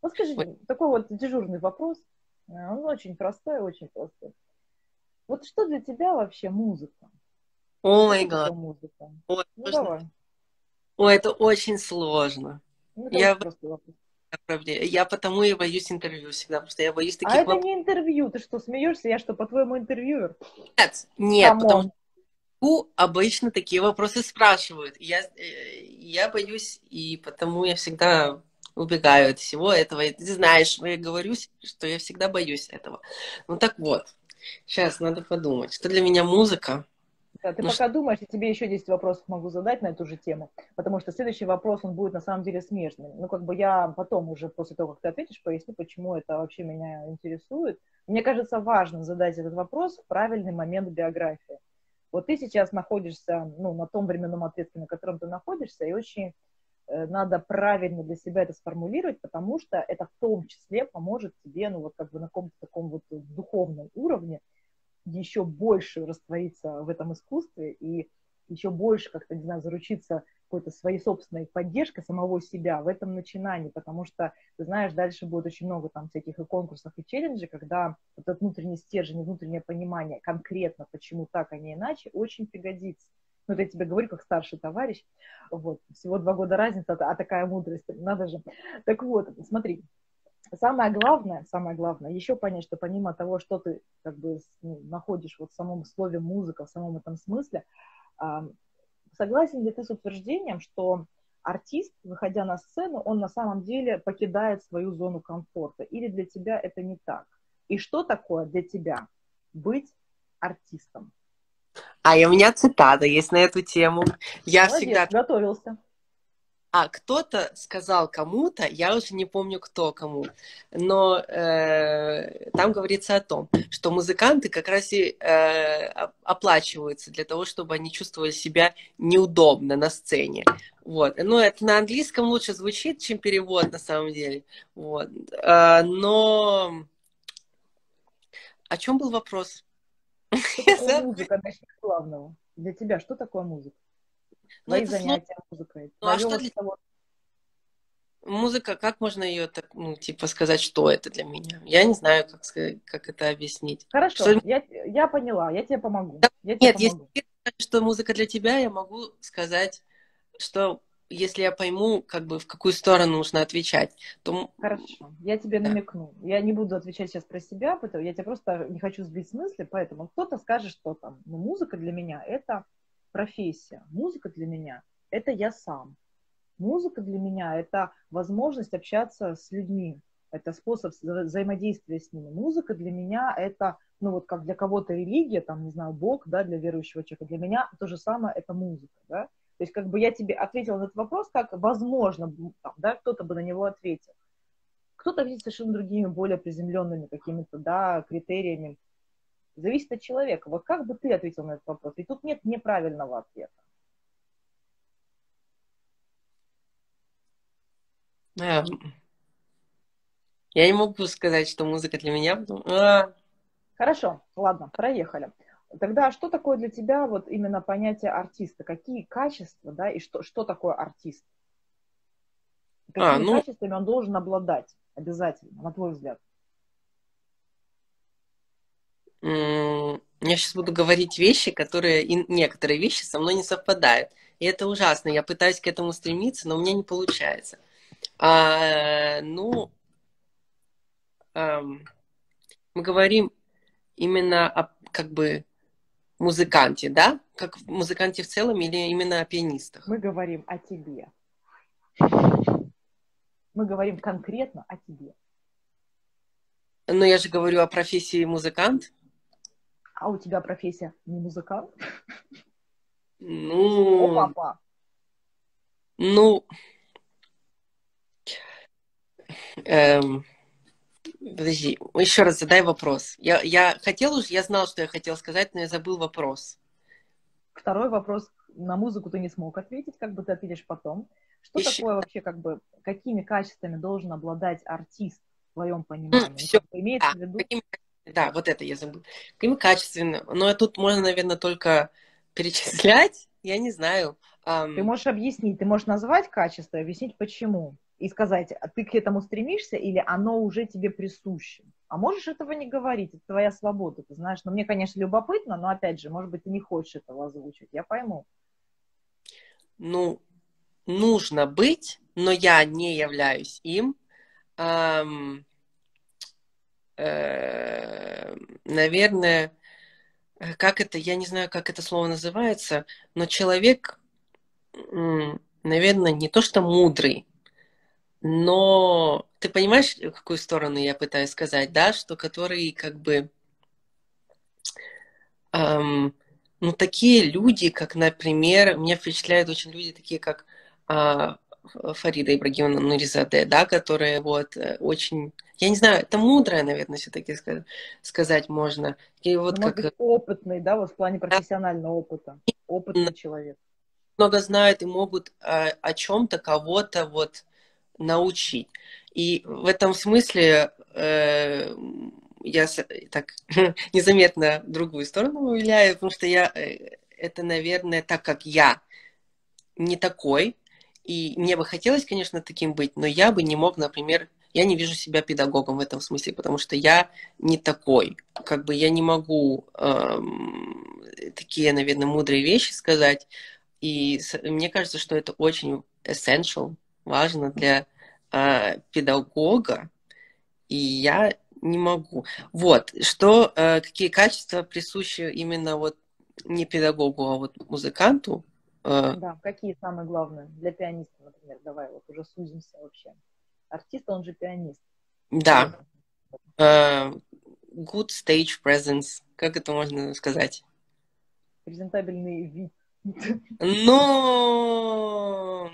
Вот скажи, такой вот дежурный вопрос, он очень простой, очень простой. Вот что для тебя вообще музыка? О май гад. Ой, это очень сложно. Ну, я потому и боюсь интервью всегда, потому что я боюсь таких... А это не интервью, ты что, смеешься? Я что, по-твоему, интервьюер? Нет, потому что обычно такие вопросы спрашивают. Я боюсь, и потому я всегда убегаю от всего этого. И ты знаешь, я говорю, что я всегда боюсь этого. Ну так вот, сейчас надо подумать, что для меня музыка. Да, ты пока думаешь, я тебе еще 10 вопросов могу задать на эту же тему, потому что следующий вопрос, он будет на самом деле смежным. Ну, как бы я потом уже, после того, как ты ответишь, поясню, почему это вообще меня интересует. Мне кажется, важно задать этот вопрос в правильный момент биографии. Вот ты сейчас находишься, ну, на том временном отрезке, на котором ты находишься, и очень надо правильно для себя это сформулировать, потому что это в том числе поможет тебе, ну, вот как бы на каком-то таком вот духовном уровне еще больше раствориться в этом искусстве и еще больше как-то, не знаю, заручиться какой-то своей собственной поддержкой самого себя в этом начинании, потому что, ты знаешь, дальше будет очень много там всяких и конкурсов, и челленджей, когда вот этот внутренний стержень, внутреннее понимание конкретно, почему так, а не иначе, очень пригодится. Ну, это я тебе говорю, как старший товарищ, вот, всего 2 года разница, а такая мудрость, надо же. Так вот, смотри. Самое главное, еще понять, что помимо того, что ты как бы находишь вот в самом слове музыка, в самом этом смысле, согласен ли ты с утверждением, что артист, выходя на сцену, он на самом деле покидает свою зону комфорта? Или для тебя это не так? И что такое для тебя быть артистом? А у меня цитата есть на эту тему. Я всегда готовился. А кто-то сказал кому-то, я уже не помню кто кому, но там говорится о том, что музыканты как раз и оплачиваются для того, чтобы они чувствовали себя неудобно на сцене. Вот. Ну, это на английском лучше звучит, чем перевод на самом деле. Вот. Но о чем был вопрос? Что такое музыка, начнем с главного. Для тебя что такое музыка? Твои занятия музыкой. Ну, а что для... Музыка, как можно ее так, ну, типа, сказать, что это для меня? Я не знаю, как сказать, как это объяснить. Хорошо, что... я поняла, я тебе помогу. Да, я тебе помогу. Если я знаю, что музыка для тебя, я могу сказать, что если я пойму, как бы, в какую сторону нужно отвечать, то... Хорошо, я тебе намекну. Я не буду отвечать сейчас про себя, потому я тебя просто не хочу сбить с мысли, поэтому кто-то скажет, что там, ну, музыка для меня — это профессия. Музыка для меня — это я сам. Музыка для меня — это возможность общаться с людьми. Это способ взаимодействия с ними. Музыка для меня — это, ну вот как для кого-то религия, там, не знаю, Бог, да, для верующего человека. Для меня то же самое — это музыка, да. То есть как бы я тебе ответила на этот вопрос, как возможно, там, да, кто-то бы на него ответил. Кто-то ответит совершенно другими, более приземленными какими-то, да, критериями. Зависит от человека. Вот как бы ты ответил на этот вопрос? И тут нет неправильного ответа. Я не могу сказать, что музыка для меня. Хорошо, ладно, проехали. Тогда что такое для тебя вот именно понятие артиста? Какие качества, да, и что такое артист? Какими качествами он должен обладать обязательно, на твой взгляд? Я сейчас буду говорить вещи, которые и некоторые вещи со мной не совпадают. И это ужасно. Я пытаюсь к этому стремиться, но у меня не получается. Мы говорим именно о, как бы, музыканте, да? Как музыканте в целом или именно о пианистах? Мы говорим о тебе. Мы говорим конкретно о тебе. Но я же говорю о профессии музыкант. А у тебя профессия не музыкант? Ну... О, папа. Ну... Подожди, еще раз задай вопрос. Я знала, что я хотела сказать, но я забыл вопрос. Второй вопрос. На музыку ты не смог ответить, как бы ты ответишь потом. Что еще... такое вообще, как бы, какими качествами должен обладать артист в твоем понимании? Все. Имеется в виду... Да, вот это я забыла. Какими качествами? Но тут можно, наверное, только перечислять. Я не знаю. Ты можешь объяснить, ты можешь назвать качество, объяснить почему. И сказать, а ты к этому стремишься или оно уже тебе присуще. А можешь этого не говорить, это твоя свобода, ты знаешь. Но мне, конечно, любопытно, но, опять же, может быть, ты не хочешь этого озвучить, я пойму. Ну, нужно быть, но я не являюсь им. Наверное, как это, я не знаю, как это слово называется, но человек, наверное, не то что мудрый, но ты понимаешь, в какую сторону я пытаюсь сказать, да, что которые как бы, ну, такие люди, как, например, меня впечатляют очень люди такие, как Фарида Ибрагимовна, да, которые вот очень, я не знаю, это мудрая, наверное, все-таки сказать можно. И вот может как... быть, опытный, да, вот в плане профессионального опыта, опытный человек. Много знают и могут о чем-то, кого-то вот научить. И в этом смысле я так незаметно другую сторону уявляю, потому что я это, наверное, так как я не такой, и мне бы хотелось, конечно, таким быть, но я бы не мог, например, я не вижу себя педагогом в этом смысле, потому что я не такой. Как бы я не могу такие, наверное, мудрые вещи сказать. И мне кажется, что это очень essential, важно для педагога, и я не могу. Вот, что, какие качества присущи именно вот не педагогу, а вот музыканту. Да, какие самые главные для пианиста, например, давай вот уже сузимся вообще. Артист, он же пианист. Да. Good stage presence, как это можно сказать? Презентабельный вид. Ну...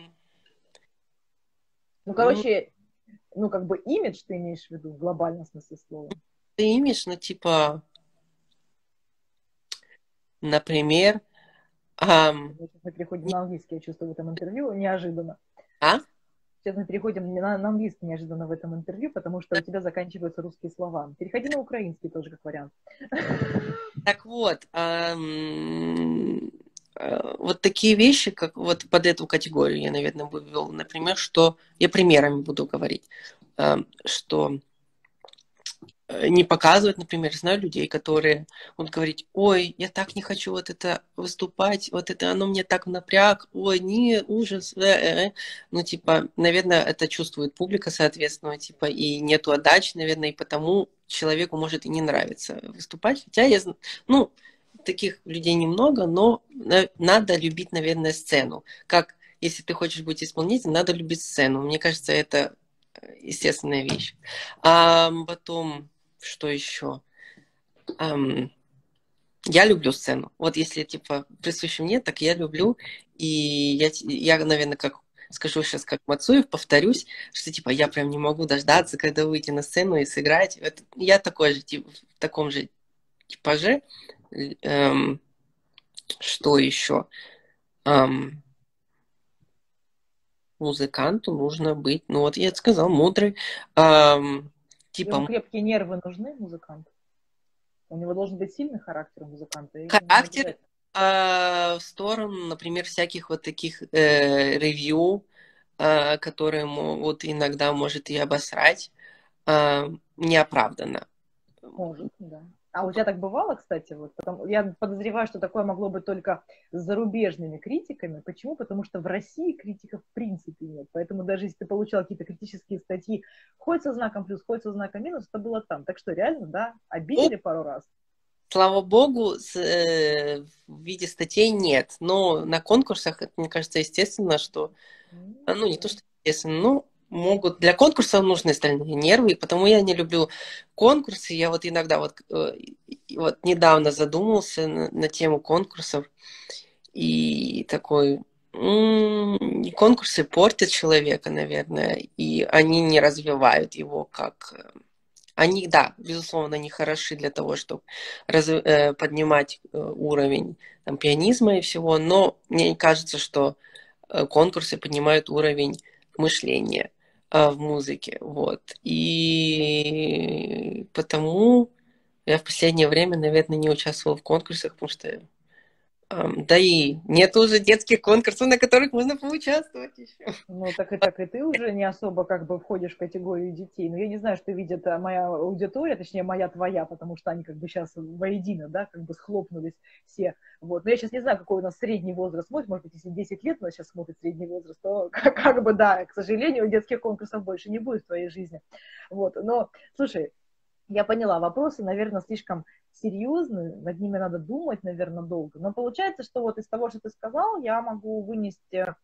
Ну, короче, ну, как бы имидж ты имеешь в виду в глобальном смысле слова? Ты имидж, ну, типа, например... Сейчас мы переходим на английский, я чувствую, в этом интервью, неожиданно. А? Сейчас мы переходим на английский неожиданно в этом интервью, потому что у тебя заканчиваются русские слова. Переходи на украинский тоже, как вариант. Так вот, вот такие вещи, как вот под эту категорию я, наверное, бы ввел, например, что я примерами буду говорить, что не показывать, например, знаю людей, которые будут говорить: ой, я так не хочу вот это выступать, вот это, оно мне так напряг, ой, не, ужас, ну, типа, наверное, это чувствует публика, соответственно, типа, и нету отдачи, наверное, и потому человеку может и не нравится выступать, хотя я, ну, таких людей немного, но надо любить, наверное, сцену. Как, если ты хочешь быть исполнителем, надо любить сцену. Мне кажется, это естественная вещь. А потом, что еще? Я люблю сцену. Вот если, типа, присущи мне, так я люблю. И я наверное, как скажу сейчас, как Мацуев, повторюсь, что, типа, я прям не могу дождаться, когда выйти на сцену и сыграть. Это, я такой же, типа, в таком же типаже. Что еще? Музыканту нужно быть, ну вот я это сказал, мудрый. Типа... Ему крепкие нервы нужны музыканту? У него должен быть сильный характер музыканта? Характер в сторону, например, всяких вот таких ревью, которые могут иногда, может, и обосрать, неоправданно. Может, да. А у тебя так бывало, кстати, вот, потому, я подозреваю, что такое могло быть только с зарубежными критиками. Почему? Потому что в России критиков в принципе нет. Поэтому даже если ты получал какие-то критические статьи, хоть со знаком плюс, хоть со знаком минус, это было там. Так что реально, да, обидели пару раз. Слава богу, в виде статей нет. Но на конкурсах, это, мне кажется, естественно, что... Ну, не то, что естественно, но... Могут. Для конкурса нужны остальные нервы, и потому я не люблю конкурсы. Я вот иногда вот недавно задумался на тему конкурсов, и такой, конкурсы портят человека, наверное, и они не развивают его как... Они, да, безусловно, они хороши для того, чтобы поднимать уровень там, пианизма и всего, но мне кажется, что конкурсы поднимают уровень мышления в музыке, вот. И потому я в последнее время, наверное, не участвовала в конкурсах, потому что да и нет уже детских конкурсов, на которых можно поучаствовать еще. Ну, так и ты уже не особо как бы входишь в категорию детей. Но я не знаю, что видит моя аудитория, точнее, моя твоя, потому что они как бы сейчас воедино, да, как бы схлопнулись все. Вот. Но я сейчас не знаю, какой у нас средний возраст смотрит. Может быть, если 10 лет у нас сейчас смотрит средний возраст, то как бы, да, к сожалению, детских конкурсов больше не будет в твоей жизни. Вот. Но, слушай, я поняла, вопросы, наверное, слишком серьезные, над ними надо думать, наверное, долго. Но получается, что вот из того, что ты сказал, я могу вынести,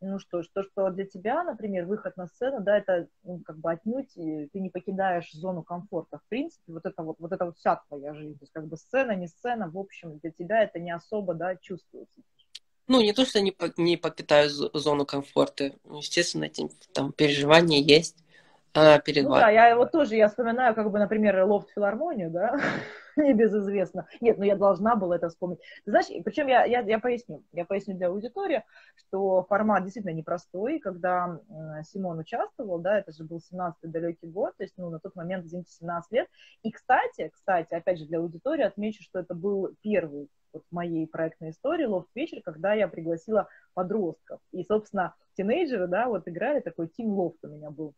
ну что ж, то, что для тебя, например, выход на сцену, да, это ну, как бы отнюдь, ты не покидаешь зону комфорта. В принципе, вот это вот вся твоя жизнь. То есть как бы сцена, не сцена, в общем, для тебя это не особо, да, чувствуется. Ну, не то, что не покидаю зону комфорта. Естественно, там переживания есть. Ну, да, я вот тоже, я вспоминаю, как бы, например, Loft Филармонию, да, небезызвестно. Нет, но я должна была это вспомнить. Ты знаешь, причем я поясню для аудитории, что формат действительно непростой, когда Симон участвовал, да, это же был 17-й далекий год, то есть, ну, на тот момент, извините, 17 лет. И, кстати, опять же, для аудитории отмечу, что это был первый вот моей проектной истории лофт-вечер, когда я пригласила подростков. И, собственно, тинейджеры, да, вот играли, такой тим лофт у меня был.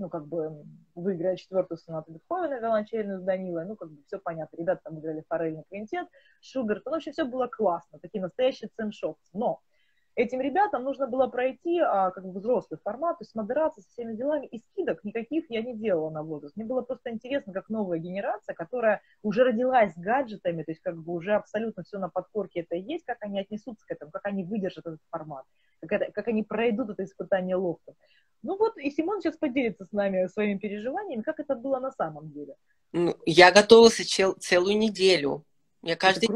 Ну, как бы, вы играли 4-ю сонату Бетховена, виолончельную с Данилой, ну, как бы, все понятно. Ребята там играли форельный квинтет, Шуберт, ну, вообще все было классно, такие настоящие ценшовцы. Но этим ребятам нужно было пройти, как бы, взрослый формат, то есть модерация со всеми делами, и скидок никаких я не делала на возраст. Мне было просто интересно, как новая генерация, которая уже родилась с гаджетами, то есть, как бы, уже абсолютно все на подкорке это и есть, как они отнесутся к этому, как они выдержат этот формат, как они пройдут это испытание лофтом. Ну вот, и Симон сейчас поделится с нами своими переживаниями, как это было на самом деле. Ну, я готовился целую неделю. Я каждый...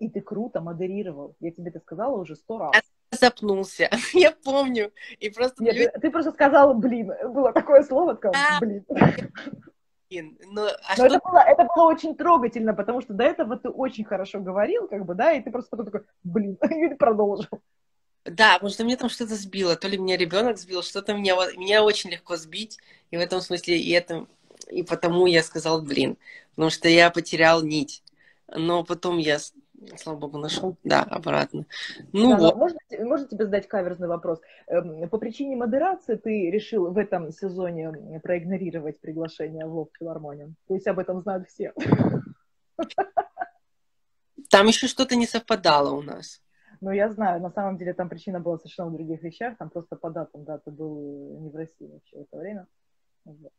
И ты круто модерировал. Я тебе это сказала уже 100 раз. запнулся, я помню. И просто нет, люди... Ты просто сказал «блин». Было такое слово, сказал «блин». Но, что... это было очень трогательно, потому что до этого ты очень хорошо говорил, как бы, да, и ты просто потом такой «блин», и продолжил. Да, потому что мне там что-то сбило, то ли меня ребенок сбил, что-то меня очень легко сбить, и в этом смысле, и потому я сказал «блин», потому что я потерял нить, но потом я, слава богу, нашел, да, обратно. Ну да, вот. Можно тебе задать каверзный вопрос? По причине модерации ты решил в этом сезоне проигнорировать приглашение в Loft Филармонии? Пусть об этом знают все. Там еще что-то не совпадало у нас. Ну, я знаю, на самом деле там причина была совершенно в других вещах, там просто по датам, да, ты был не в России вообще в это время. Вот.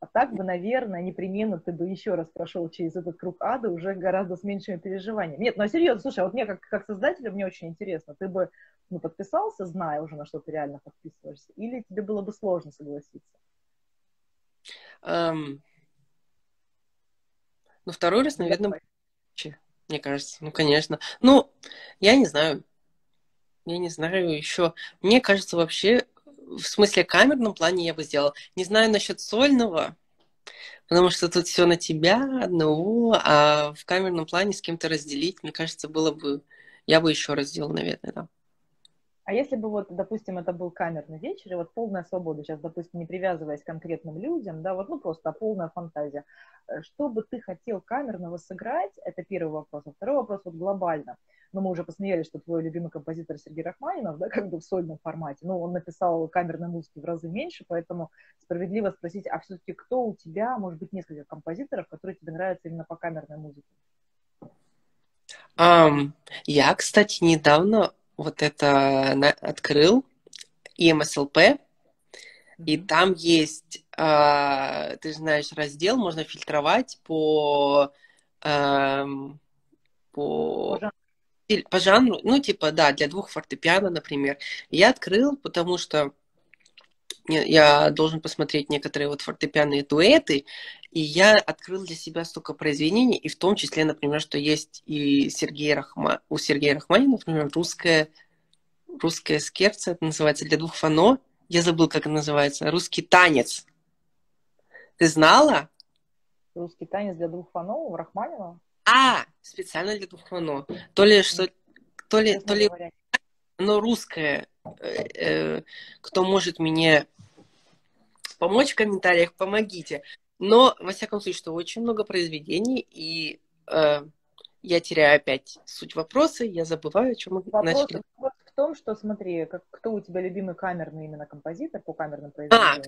А так бы, наверное, непременно ты бы еще раз прошел через этот круг ада уже гораздо с меньшими переживаниями. Нет, ну, серьезно, слушай, а вот мне как создателю, мне очень интересно, ты бы, ну, подписался, зная уже, на что ты реально подписываешься, или тебе было бы сложно согласиться? Ну, второй раз, наверное, мне кажется, ну, конечно. Ну, я не знаю еще. Мне кажется, вообще, в смысле камерном плане я бы сделала. Не знаю насчет сольного, потому что тут все на тебя одного, а в камерном плане с кем-то разделить, мне кажется, было бы... Я бы еще раз сделала, наверное, да. А если бы, вот, допустим, это был камерный вечер, и вот полная свобода, сейчас, допустим, не привязываясь к конкретным людям, да, вот, ну, просто полная фантазия, что бы ты хотел камерного сыграть, это первый вопрос, а второй вопрос, вот, глобально, ну, мы уже посмеялись, что твой любимый композитор Сергей Рахманинов, да, как бы в сольном формате, но он написал камерной музыки в разы меньше, поэтому справедливо спросить, а все-таки кто у тебя, может быть, несколько композиторов, которые тебе нравятся именно по камерной музыке? Я, кстати, недавно... Вот это открыл МСЛП, и там есть, ты знаешь, раздел, можно фильтровать по жанру, ну, типа, да, для 2 фортепиано, например. Я открыл, потому что я должен посмотреть некоторые вот фортепианные дуэты, и я открыл для себя столько произведений, и в том числе, например, что есть и у Сергея Рахманинова, например, русское скерцо, это называется, для 2 фано, я забыл, как это называется, русский танец. Ты знала? Русский танец для 2 фано у Рахманинова? Специально для 2 фано. То ли оно русское. Кто может мне помочь в комментариях, помогите. Но, во всяком случае, что очень много произведений, и я теряю опять суть вопроса, я забываю, о чем мы начали. Вопрос в том, что, смотри, кто у тебя любимый камерный именно композитор по камерным произведениям?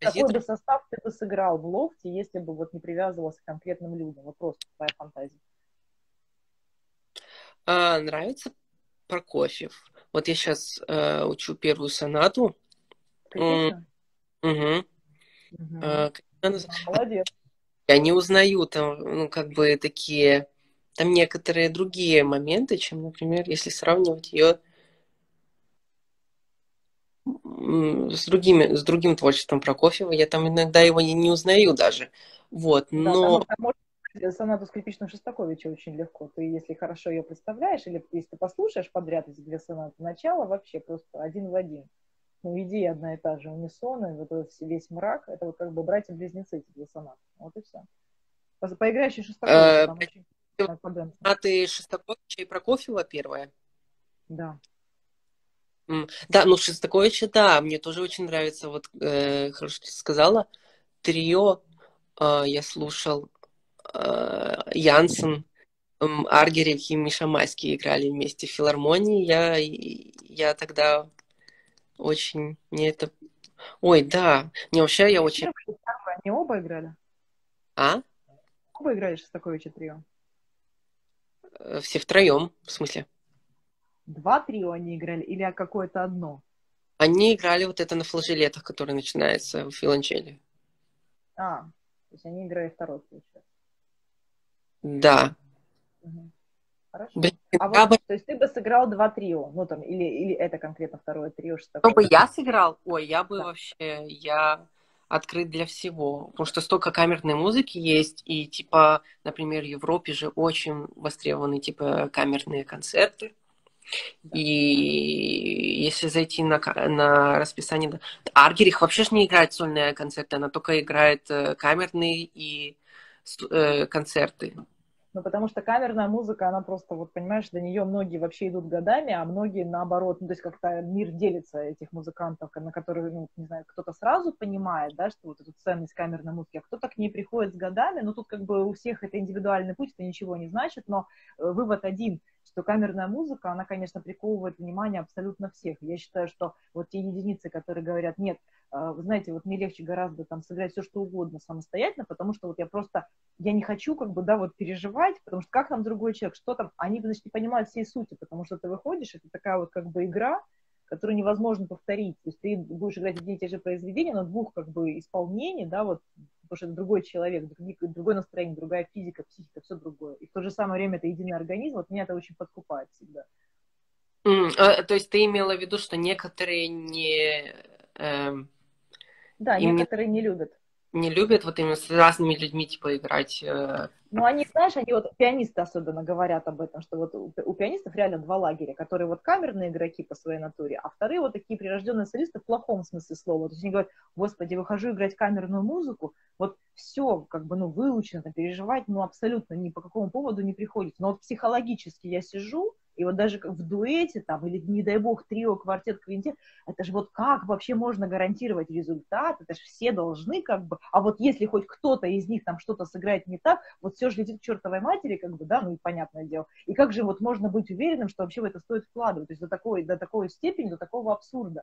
Какой бы состав ты бы сыграл в лофте, если бы вот не привязывался к конкретным людям? Вот просто твоя фантазия. Нравится Прокофьев. Вот я сейчас учу первую сонату. Конечно. Молодец. Я не узнаю там, ну, как бы такие, там некоторые другие моменты, чем, например, если сравнивать ее с другим творчеством Прокофьева, я там иногда его не узнаю даже. Вот, но... Да, сонату скрипичную Шостаковича очень легко. Ты, если хорошо ее представляешь, или если ты послушаешь подряд эти 2 сонаты, начало вообще просто один в один. Ну, идея одна и та же, унисона, вот весь мрак, это вот как бы братья-близнецы эти 2 сонаты. Вот и все. Поиграющий Шостакович, там очень... Сонаты Шостаковича и Прокофьева первая? Да. Да, ну, Шостаковича, да, мне тоже очень нравится, вот, хорошо ты сказала, трио я слушал, Янсен, Аргерих и Мишамайский играли вместе в филармонии. Я тогда очень... Мне это... Ой, да. Мне вообще я очень... Они оба играли? Оба играли Шостаковича трио? Все втроем, в смысле. 2 трио они играли или какое-то одно? Они играли вот это на флажелетах, который начинается в филанчели. То есть они играли второй случай. Да. Хорошо. Блин, то есть ты бы сыграл 2 трио, ну там, или это конкретно второе трио, что такое? Чтобы я сыграл? Ой, я бы вообще, я открыт для всего, потому что столько камерной музыки есть, и типа, например, в Европе же очень востребованы типа камерные концерты, И если зайти на расписание... Аргерих вообще ж не играет сольные концерты, она только играет камерные и концерты. Ну, потому что камерная музыка, она просто, вот понимаешь, до нее многие вообще идут годами, а многие наоборот, ну, то есть как-то мир делится этих музыкантов, на которые, ну, не знаю, кто-то сразу понимает, да, что вот эту ценность камерной музыки, а кто-то к ней приходит с годами, ну, тут как бы у всех это индивидуальный путь, это ничего не значит, но вывод один, что камерная музыка, она, конечно, приковывает внимание абсолютно всех. Я считаю, что вот те единицы, которые говорят, нет, вы знаете, вот мне легче гораздо там сыграть все, что угодно самостоятельно, потому что вот я просто, я не хочу как бы, да, вот переживать, потому что как там другой человек, что там, они, значит, не понимают всей сути, потому что ты выходишь, это такая вот как бы игра, которую невозможно повторить, то есть ты будешь играть одни и те же произведения, но двух как бы исполнений, да, вот, потому что это другой человек, другое настроение, другая физика, психика, все другое, и в то же самое время это единый организм, вот меня это очень подкупает всегда. То есть ты имела в виду, что некоторые не... Да, некоторые не любят. Не любят вот именно с разными людьми, типа, играть. Ну, они, знаешь, они вот, пианисты особенно говорят об этом, что вот у пианистов реально два лагеря, которые вот камерные игроки по своей натуре, а вторые вот такие прирожденные солисты в плохом смысле слова. То есть они говорят, господи, выхожу играть камерную музыку, вот все, как бы, ну, выучено, переживать, ну, абсолютно ни по какому поводу не приходится. Но вот психологически я сижу, и вот даже как в дуэте, там, или, не дай бог, трио, квартет, квинтет, это же вот как вообще можно гарантировать результат, это же все должны как бы, а вот если хоть кто-то из них там что-то сыграет не так, вот все же летит к чертовой матери, как бы, да, ну и понятное дело. И как же вот можно быть уверенным, что вообще в это стоит вкладывать, то есть до такой степени, до такого абсурда.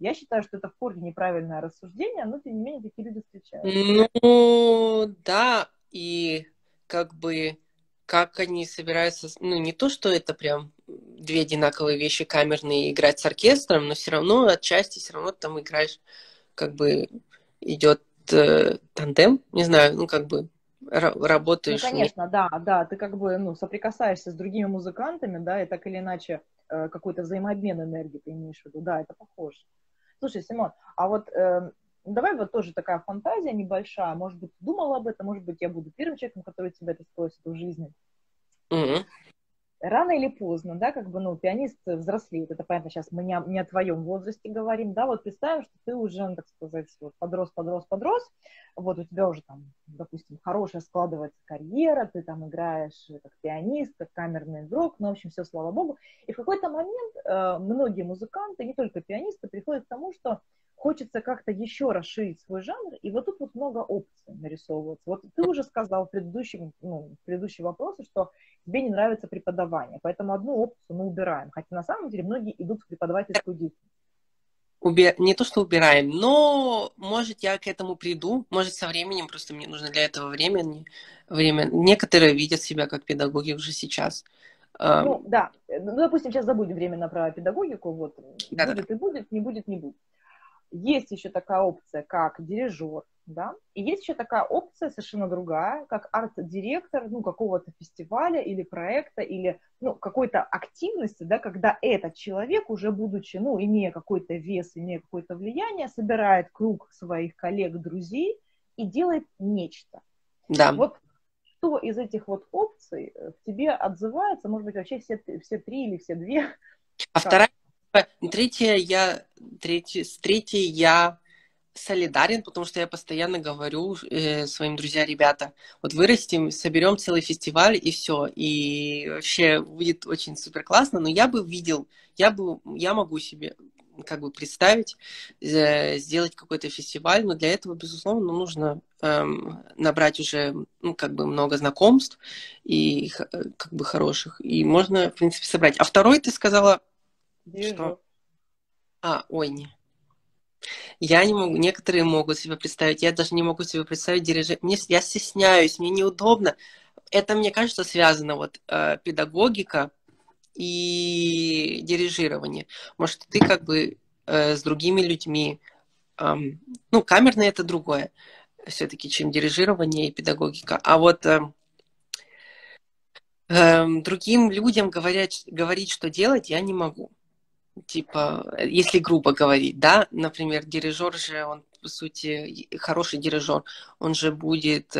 Я считаю, что это в корне неправильное рассуждение, но, тем не менее, такие люди встречаются. Ну, да, и как бы... Как они собираются... Ну, не то, что это прям две одинаковые вещи, камерные, играть с оркестром, но все равно отчасти все равно там играешь, как бы идет тандем, не знаю, ну, как бы работаешь... Ну, конечно, да, ты как бы, ну, соприкасаешься с другими музыкантами, да, и так или иначе какой-то взаимообмен энергии ты имеешь в виду, да, это похоже. Слушай, Симон, а вот... Давай вот тоже такая фантазия небольшая. Может быть, ты думала об этом, может быть, я буду первым человеком, который тебя это спросит в жизни. Mm-hmm. Рано или поздно, да, как бы, ну, пианист взрослеет. Это понятно, сейчас мы не о твоем возрасте говорим, да, вот представим, что ты уже, так сказать, вот подрос, вот у тебя уже там, допустим, хорошая складывается карьера, ты там играешь как пианист, как камерный игрок, ну, в общем, все, слава богу. И в какой-то момент многие музыканты, не только пианисты, приходят к тому, что хочется как-то еще расширить свой жанр, и вот тут вот много опций нарисовывается. Вот ты уже сказал в предыдущем вопросе, что тебе не нравится преподавание, поэтому одну опцию мы убираем, хотя на самом деле многие идут в преподавательскую деятельность. Не то, что убираем, но, может, я к этому приду, может, со временем, просто мне нужно для этого время. Некоторые видят себя как педагоги уже сейчас. Ну, да. Ну, допустим, сейчас забудем временно про педагогику, вот, будет и будет, не будет, не будет. Есть еще такая опция, как дирижер, да, и есть еще такая опция совершенно другая, как арт-директор, ну, какого-то фестиваля или проекта, или, ну, какой-то активности, да, когда этот человек, уже будучи, ну, имея какой-то вес, имея какое-то влияние, собирает круг своих коллег, друзей и делает нечто. Да. Вот что из этих вот опций в тебе отзывается, может быть, вообще все три или все две? А вторая? С третьей я солидарен, потому что я постоянно говорю своим друзьям, ребята, вот вырастем, соберем целый фестиваль и все, и вообще будет очень супер классно, но я бы видел, я могу себе как бы представить, сделать какой-то фестиваль, но для этого, безусловно, нужно набрать уже, ну, как бы много знакомств и как бы хороших, и можно, в принципе, собрать. А второй, ты сказала, что? Я не могу, некоторые могут себе представить, я даже не могу себе представить дирижер. Я стесняюсь, мне неудобно. Это, мне кажется, связано вот педагогика и дирижирование. Может, ты как бы с другими людьми, ну, камерное это другое все-таки, чем дирижирование и педагогика. А вот другим людям говорить, что делать, я не могу. Типа, если грубо говорить, да, например, дирижер же, он, по сути, хороший дирижер, он же будет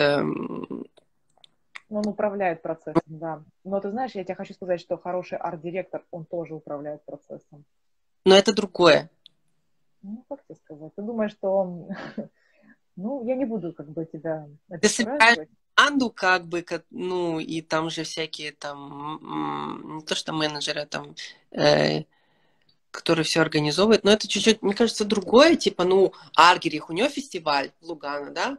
Он управляет процессом, да. Но ты знаешь, я тебе хочу сказать, что хороший арт-директор, он тоже управляет процессом. Но это другое. Ну, как тебе сказать? Ты думаешь, что он... Ну, я не буду как бы тебя... Ты собираешь команду, как бы, ну, и там же всякие там... Не то, что менеджеры, а там... который все организовывает, но это чуть-чуть, мне кажется, другое, типа, ну, Аргерих, у нее фестиваль Лугана, да,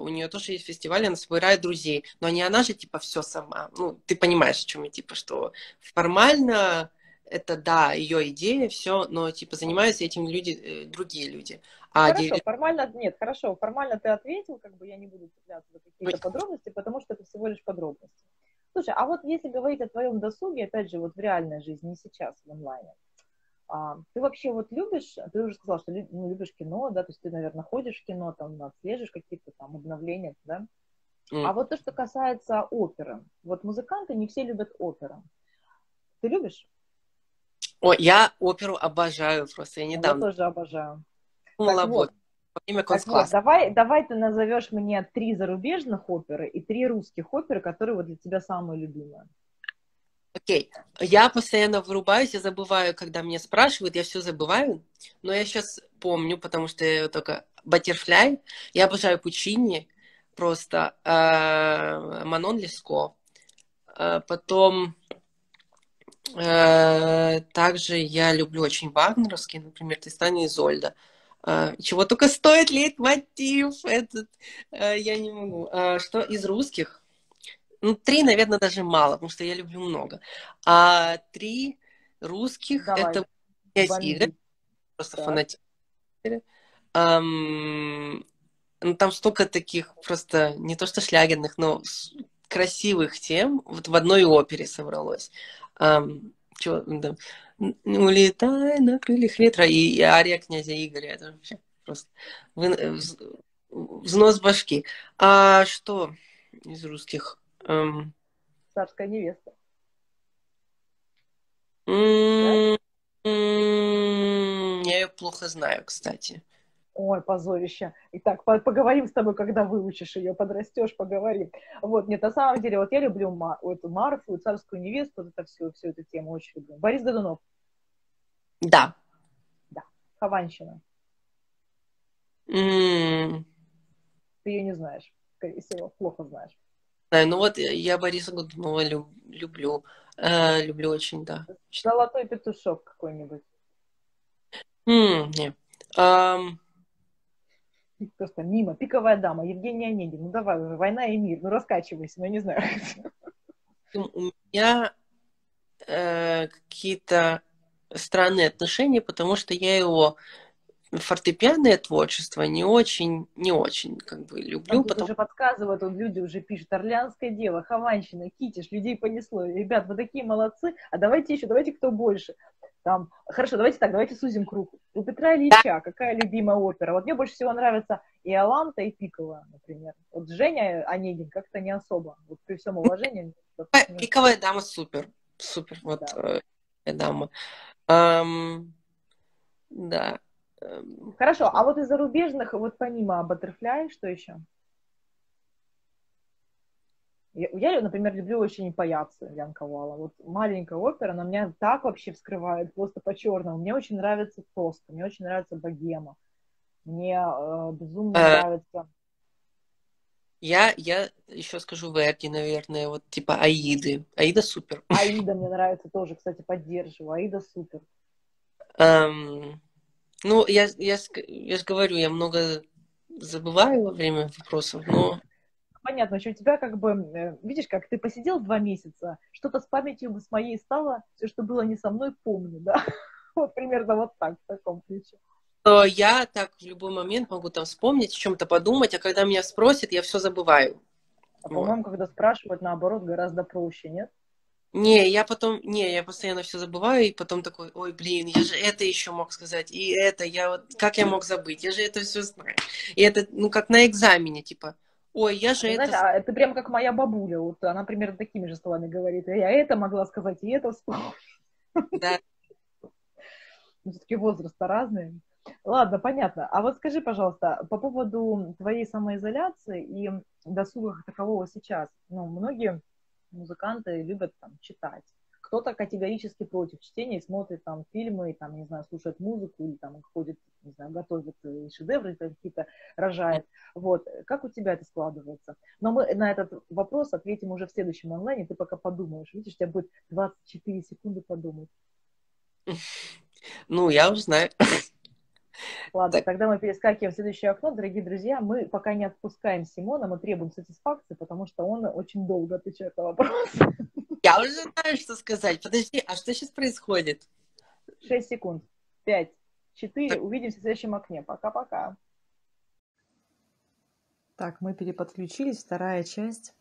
у нее тоже есть фестиваль, она собирает друзей, но не она же, типа, все сама, ну, ты понимаешь, о чем я, типа, что формально это, да, ее идея, все, но, типа, занимаются этим люди, другие люди. А хорошо, формально, нет, хорошо, формально ты ответил, как бы я не буду цепляться за какие-то подробности, потому что это всего лишь подробности. Слушай, а вот если говорить о твоем досуге, опять же, вот в реальной жизни, не сейчас, в онлайне, ты вообще вот любишь, ты уже сказала, что любишь кино, да, то есть ты, наверное, ходишь в кино, там, отслеживаешь какие-то там обновления, да? А вот то, что касается оперы, вот музыканты не все любят оперу. Ты любишь? О, я оперу обожаю просто, я недавно. Я тоже обожаю. Так вот, давай ты назовешь мне 3 зарубежных оперы и 3 русских оперы, которые вот для тебя самые любимые. Окей. Я постоянно вырубаюсь, я забываю, когда меня спрашивают, я все забываю, но я сейчас помню, потому что я только Баттерфляй, я обожаю Пучини, просто Манон Леско, потом также я люблю очень вагнеровские, например, Тристан и Изольда. Чего только стоит лейтмотив этот, я не могу. Что из русских? Ну, 3, наверное, даже мало, потому что я люблю много. А 3 русских, давай. Это «Князь Игорь», просто фанатик. Ну, там столько таких просто, не то что шлягерных, но красивых тем вот в одной опере собралось. «Улетай на крыльях ветра» и ария «Князя Игоря». Это вообще просто взнос башки. А что из русских? «Царская невеста». Я ее плохо знаю, кстати. Ой, позорище. Итак, поговорим с тобой, когда выучишь ее, подрастешь, поговорим. Вот, нет, на самом деле, вот я люблю эту Марфу, «Царскую невесту», вот это всю эту тему очень люблю. Борис Годунов. Да. Да. Хованщина. Ты ее не знаешь, скорее всего, плохо знаешь. Ну вот я Бориса Годунова люблю. Люблю очень, да. «Золотой петушок» какой-нибудь. Нет. Просто мимо. «Пиковая дама», Евгения Онегина. Ну давай уже, «Война и мир». Ну раскачивайся, ну не знаю. У меня какие-то странные отношения, потому что я его фортепианное творчество не очень как бы люблю. Потому... уже подсказывают, люди уже пишут: «Орлеанское дело», «Хованщина», «Китиш», «Людей понесло». Ребят, вы такие молодцы, а давайте еще, давайте кто больше. Там... Хорошо, давайте так, давайте сузим круг. У Петра Ильича какая любимая опера? Вот мне больше всего нравится «Иоланта» и «Пикова», например. Вот Женя Онегин как-то не особо, вот при всем уважении. «Пиковая дама» супер, супер, вот «Дама». Да. Хорошо, а вот из зарубежных, вот помимо «Баттерфляй», что еще? Я, например, люблю очень «Паяццо» Янка Вала. Вот маленькая опера, она меня так вообще вскрывает, просто по-черному. Мне очень нравится «Тост», мне очень нравится «Богема». Мне безумно нравится... Я еще скажу Верди, наверное, вот типа «Аиды». «Аида» супер. «Аида» мне нравится тоже, кстати, поддерживаю. «Аида» супер. Ну, я же говорю, я много забываю во время вопросов, но... Понятно, у тебя как бы, видишь, как ты посидел 2 месяца, что-то с памятью с моей стало, все, что было не со мной, помню, да? Вот примерно вот так, в таком ключе. Я так в любой момент могу там вспомнить, о чем-то подумать, а когда меня спросят, я все забываю. А по-моему, когда спрашивают, наоборот, гораздо проще, нет? Я постоянно все забываю, и потом такой: ой, блин, я же это еще мог сказать, и это, как я мог забыть, я же это все знаю. И это, ну, как на экзамене, типа, ой, я же это... Знаешь, это прям как моя бабуля, вот она примерно такими же словами говорит: я это могла сказать, и это вспомнила. Да. Все-таки возраст-то разный. Ладно, понятно. А вот скажи, пожалуйста, по поводу твоей самоизоляции и досуга такового сейчас. Ну, многие музыканты любят там читать. Кто-то категорически против чтения и смотрит там фильмы, и, там, не знаю, слушает музыку, или там ходит, не знаю, готовит шедевры какие-то, рожает. Вот. Как у тебя это складывается? Но мы на этот вопрос ответим уже в следующем онлайне, ты пока подумаешь. Видишь, у тебя будет 24 секунды подумать. Ну, я уже знаю. Ладно, так. Тогда мы перескакиваем в следующее окно. Дорогие друзья, мы пока не отпускаем Симона, мы требуем сатисфакции, потому что он очень долго отвечает на вопрос. Я уже знаю, что сказать. Подожди, а что сейчас происходит? 6 секунд. 5, 4. Так. Увидимся в следующем окне. Пока-пока. Так, мы переподключились. Вторая часть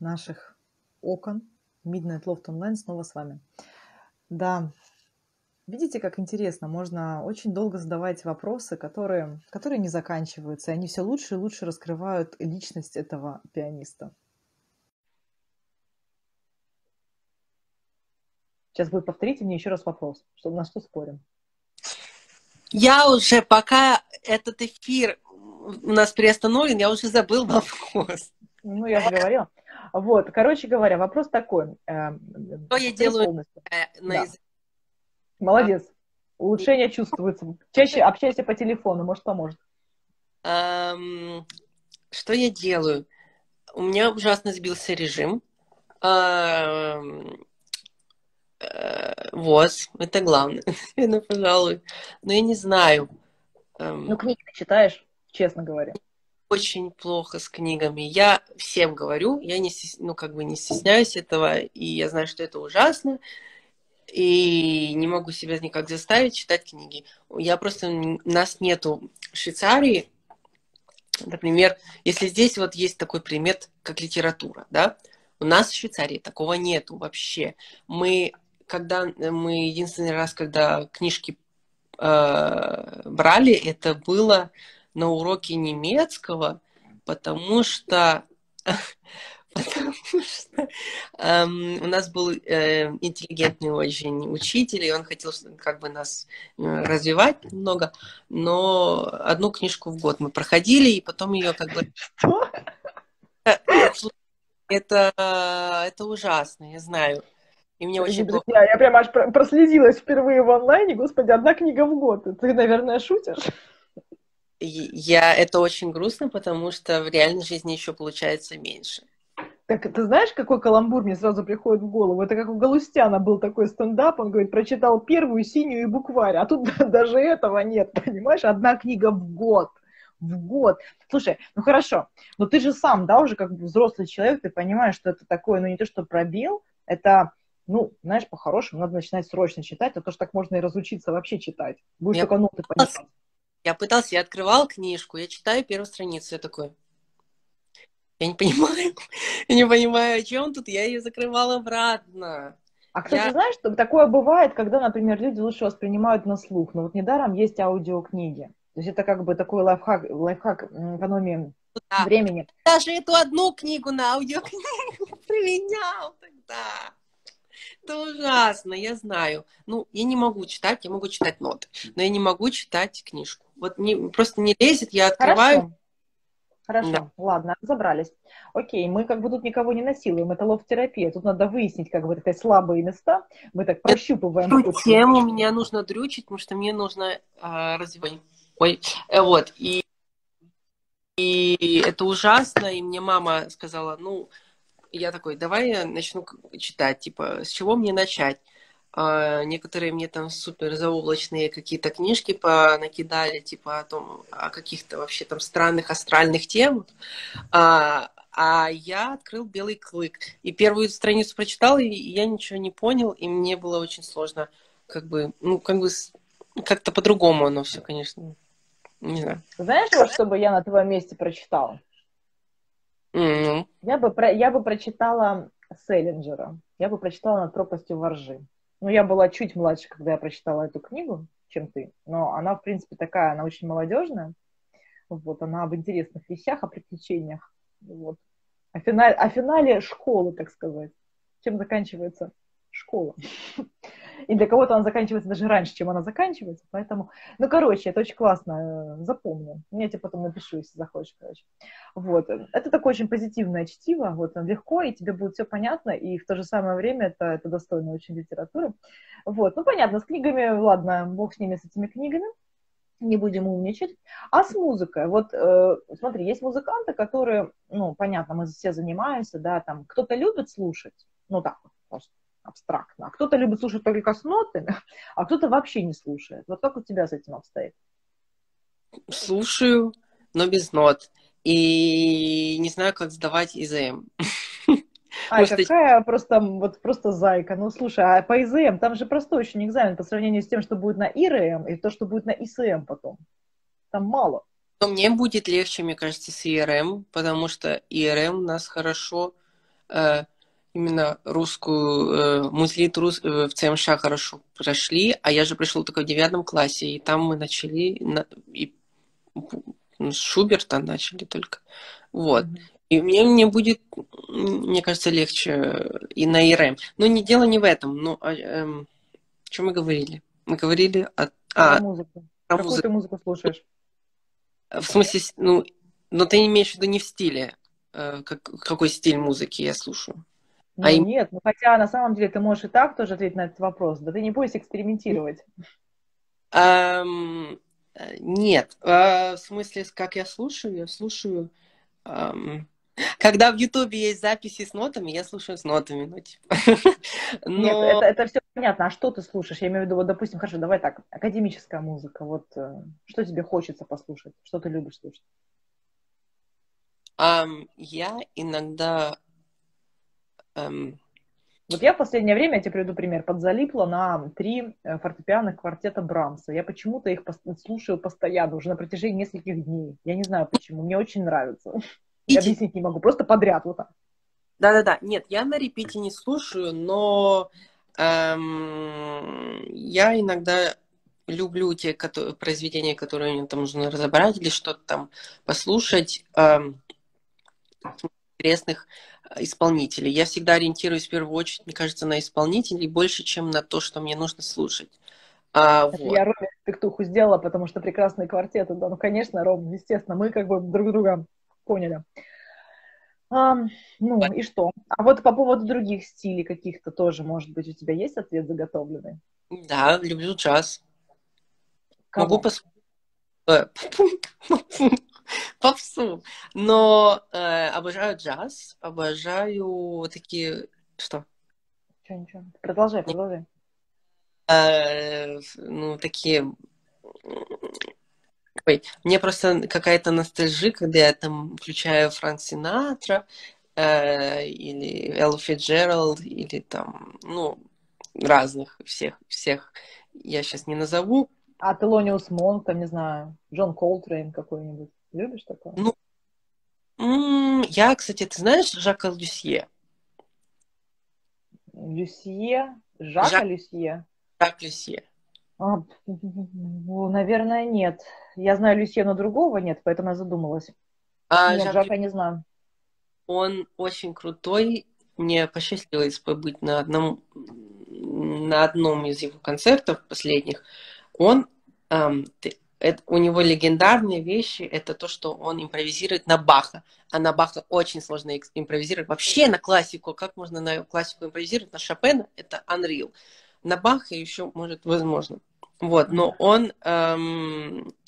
наших окон. Midnight Loft Online снова с вами. Да. Видите, как интересно, можно очень долго задавать вопросы, которые не заканчиваются, и они все лучше и лучше раскрывают личность этого пианиста. Сейчас вы повторите мне еще раз вопрос, чтобы на что спорим. Я уже, пока этот эфир у нас приостановлен, я уже забыл вопрос. Ну, я же говорила. Вот, короче говоря, вопрос такой. Что я делаю полностью на языке? Молодец. Улучшение чувствуется. Чаще общайся по телефону, может, поможет. Что я делаю? У меня ужасно сбился режим. Вот, это главное. Ну, пожалуй. Но я не знаю. Ну, книги ты читаешь, честно говоря. Очень плохо с книгами. Я всем говорю, я не стесняюсь этого, и я знаю, что это ужасно. И не могу себя никак заставить читать книги. Я просто... Нас нету в Швейцарии. Например, если здесь вот есть такой предмет, как литература, да? У нас в Швейцарии такого нету вообще. Мы единственный раз, когда книжки брали, это было на уроке немецкого, потому что у нас был интеллигентный очень учитель, и он хотел как бы нас развивать немного, но одну книжку в год мы проходили, и потом ее как бы... Это ужасно, я знаю. И мне очень плохо. Я прям аж прослезилась впервые в онлайне, господи, одна книга в год, ты, наверное, шутишь? Это очень грустно, потому что в реальной жизни еще получается меньше. Так, ты знаешь, какой каламбур мне сразу приходит в голову? Это как у Галустяна был такой стендап, он говорит, прочитал первую, синюю и букварь, а тут даже этого нет, понимаешь? Одна книга в год. В год. Слушай, ну хорошо, но ты же сам, да, уже как взрослый человек, ты понимаешь, что это такое, ну не то, что пробел, это, ну, знаешь, по-хорошему, надо начинать срочно читать, а то что так можно и разучиться вообще читать. Будешь только ноты понимать. Я открывал книжку, я читаю первую страницу, я такой... Я не понимаю, о чем тут, я ее закрывала обратно. А кстати, знаешь, что такое бывает, когда, например, люди лучше воспринимают на слух, но вот недаром есть аудиокниги. То есть это как бы такой лайфхак экономии времени. Даже эту одну книгу на аудиокнигу применял тогда. Это ужасно, я знаю. Ну, я не могу читать, я могу читать ноты, но я не могу читать книжку. Вот просто не лезет, я открываю... Хорошо, да. Ладно, разобрались. Окей, мы как бы тут никого не насилуем, это лофт-терапия, тут надо выяснить как бы такие слабые места, мы так прощупываем. Эту тему меня нужно дрючить, потому что мне нужно развивать. Вот, и это ужасно, и мне мама сказала, ну, я такой, давай я начну читать, типа, с чего мне начать? Некоторые мне там супер заоблачные какие-то книжки понакидали, типа о каких-то вообще там странных астральных темах, а я открыл «Белый клык». И первую страницу прочитал, и я ничего не понял, и мне было очень сложно, как-то по-другому оно все, конечно, не знаю. Знаешь, что бы я на твоем месте прочитала? Mm-hmm. Я бы прочитала Селлинджера, я бы прочитала «Над пропастью воржи». Ну, я была чуть младше, когда я прочитала эту книгу, чем ты, но она, в принципе, такая, она очень молодежная, вот, она об интересных вещах, о приключениях, вот, о финале школы, так сказать, чем заканчивается школа. И для кого-то она заканчивается даже раньше, чем она заканчивается. Поэтому, ну, короче, это очень классно. Запомни. Я тебе потом напишу, если захочешь, короче. Вот. Это такое очень позитивное чтиво. Вот, легко, и тебе будет все понятно. И в то же самое время это достойно очень литературы. Вот. Ну, понятно, с книгами, ладно, бог с ними, с этими книгами. Не будем умничать. А с музыкой? Вот смотри, есть музыканты, которые, ну, понятно, мы все занимаемся, да, там, кто-то любит слушать, ну, так, просто абстрактно, а кто-то любит слушать только с нотами, а кто-то вообще не слушает. Вот как у тебя с этим обстоит? Слушаю, но без нот. И не знаю, как сдавать ИЗМ. Ай, какая просто, вот, просто зайка. Ну, слушай, а по ИЗМ, там же простой очень экзамен по сравнению с тем, что будет на ИРМ и то, что будет на ИСМ потом. Там мало. Но мне будет легче, мне кажется, с ИРМ, потому что ИРМ у нас хорошо именно русскую, музлит в ЦМШ хорошо прошли, а я же пришел только в 9 классе, и там мы начали, и Шуберта начали только. Вот. Mm-hmm. И мне будет, мне кажется, легче и на ИРМ. Но не дело не в этом. Ну, что мы говорили? Мы говорили о музыке. Какую ты музыку слушаешь? В смысле, ну, но ты имеешь в виду не в стиле. Какой стиль музыки я слушаю? Ну, нет, ну, хотя на самом деле ты можешь и так тоже ответить на этот вопрос. Да ты не бойся экспериментировать. Нет. В смысле, как я слушаю? Я слушаю... Когда в Ютубе есть записи с нотами, я слушаю с нотами. Ну, типа. Но... Нет, это все понятно. А что ты слушаешь? Я имею в виду, вот, допустим, хорошо, давай так, академическая музыка. Вот что тебе хочется послушать? Что ты любишь слушать? Я иногда... Вот я в последнее время, я тебе приведу пример, подзалипла на 3 фортепианных квартета Брамса. Я почему-то их слушаю постоянно, уже на протяжении нескольких дней. Я не знаю почему, мне очень нравится. Я объяснить не могу, просто подряд вот так. Да-да-да, нет, я на репите не слушаю, но я иногда люблю те произведения, которые мне там нужно разобрать или что-то там послушать интересных исполнителей. Я всегда ориентируюсь в первую очередь, мне кажется, на исполнителей больше, чем на то, что мне нужно слушать. Вот. Я Роме пиктуху сделала, потому что прекрасные квартеты. Да, ну, конечно, Ром, естественно, мы как бы друг друга поняли. Ну, и что? А вот по поводу других стилей каких-то тоже, может быть, у тебя есть ответ заготовленный? Да, люблю джаз. Кого? Могу посмотреть. Попсу. Но обожаю джаз, обожаю такие... Что? Ничего. Продолжай, продолжай. Ну, такие... Ой, мне просто какая-то ностальжи, когда я там включаю Франк Синатра или Эллу Фиджеральд, или там, ну, разных всех я сейчас не назову. А Телониус Монк, там, не знаю, Джон Колтрейн какой-нибудь. Любишь такое? Ну, я, кстати, ты знаешь Жака Лусье? Люсье? Жак Люсье? Жак Люсье. А, наверное, нет. Я знаю Люсье, но другого нет, поэтому я задумалась. Нет, Жака не знаю. Он очень крутой. Мне посчастливилось побыть на одном из его концертов последних. Он... у него легендарные вещи, это то, что он импровизирует на Баха. А на Баха очень сложно импровизировать. Вообще на классику, как можно на классику импровизировать? На Шопена это unreal. На Баха еще, может, возможно. Вот, но он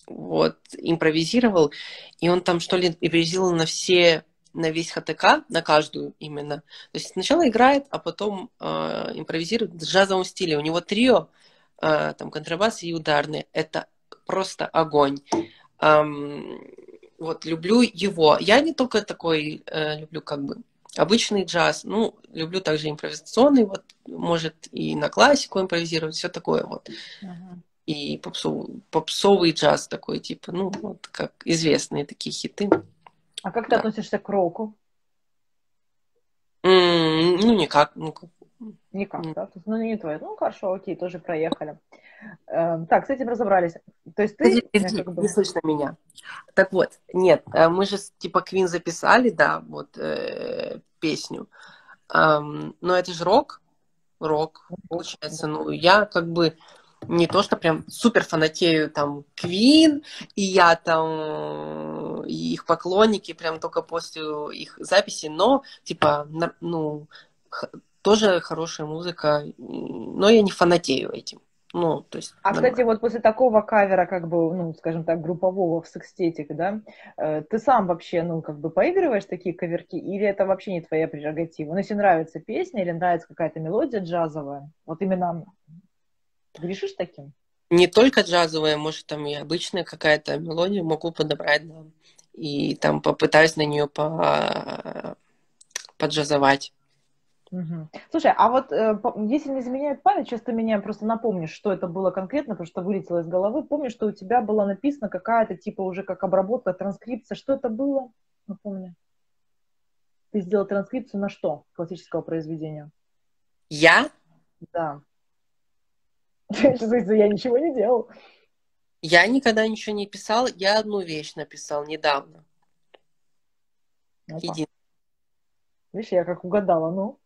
вот, импровизировал, и он там, что ли, импровизировал на весь ХТК, на каждую именно. То есть сначала играет, а потом импровизирует в джазовом стиле. У него трио, там контрабас и ударные. Это просто огонь. Вот, люблю его. Я не только такой люблю, как бы, обычный джаз, ну, люблю также импровизационный, вот, может, и на классику импровизировать, все такое, вот. Ага. И попсовый джаз такой, типа, ну, вот, как известные такие хиты. А как ты относишься к року? Ну, никак, ну, никак, да? Ну, не твое. Ну, хорошо, окей, тоже проехали. Так, с этим разобрались. То есть ты... Не слышно меня. Так вот, нет, мы же типа Queen записали, да, вот песню. Но это же рок. рок, получается. Ну, я как бы не то, что прям супер фанатею там Квин, и я там, и их поклонники прям только после их записи, но, типа, ну, тоже хорошая музыка, но я не фанатею этим. Ну, то есть, кстати, вот после такого кавера, как бы, ну, скажем так, группового в секстете, да, ты сам вообще, ну, как бы поигрываешь такие каверки, или это вообще не твоя прерогатива? Ну, если нравится песня, или нравится какая-то мелодия джазовая, вот именно грешишь таким? Не только джазовая, может, там и обычная какая-то мелодия могу подобрать, да, и там попытаюсь на нее поджазовать. Угу. Слушай, а вот если не изменяет память, сейчас ты меня просто напомнишь, что это было конкретно, потому что вылетело из головы. Помню, что у тебя была написана какая-то типа уже как обработка, транскрипция. Что это было? Напомню. Ты сделал транскрипцию на что? Классического произведения. Я? Да. Я ничего не делал. Я никогда ничего не писал. Я одну вещь написал недавно. Видишь, я как угадала, ну.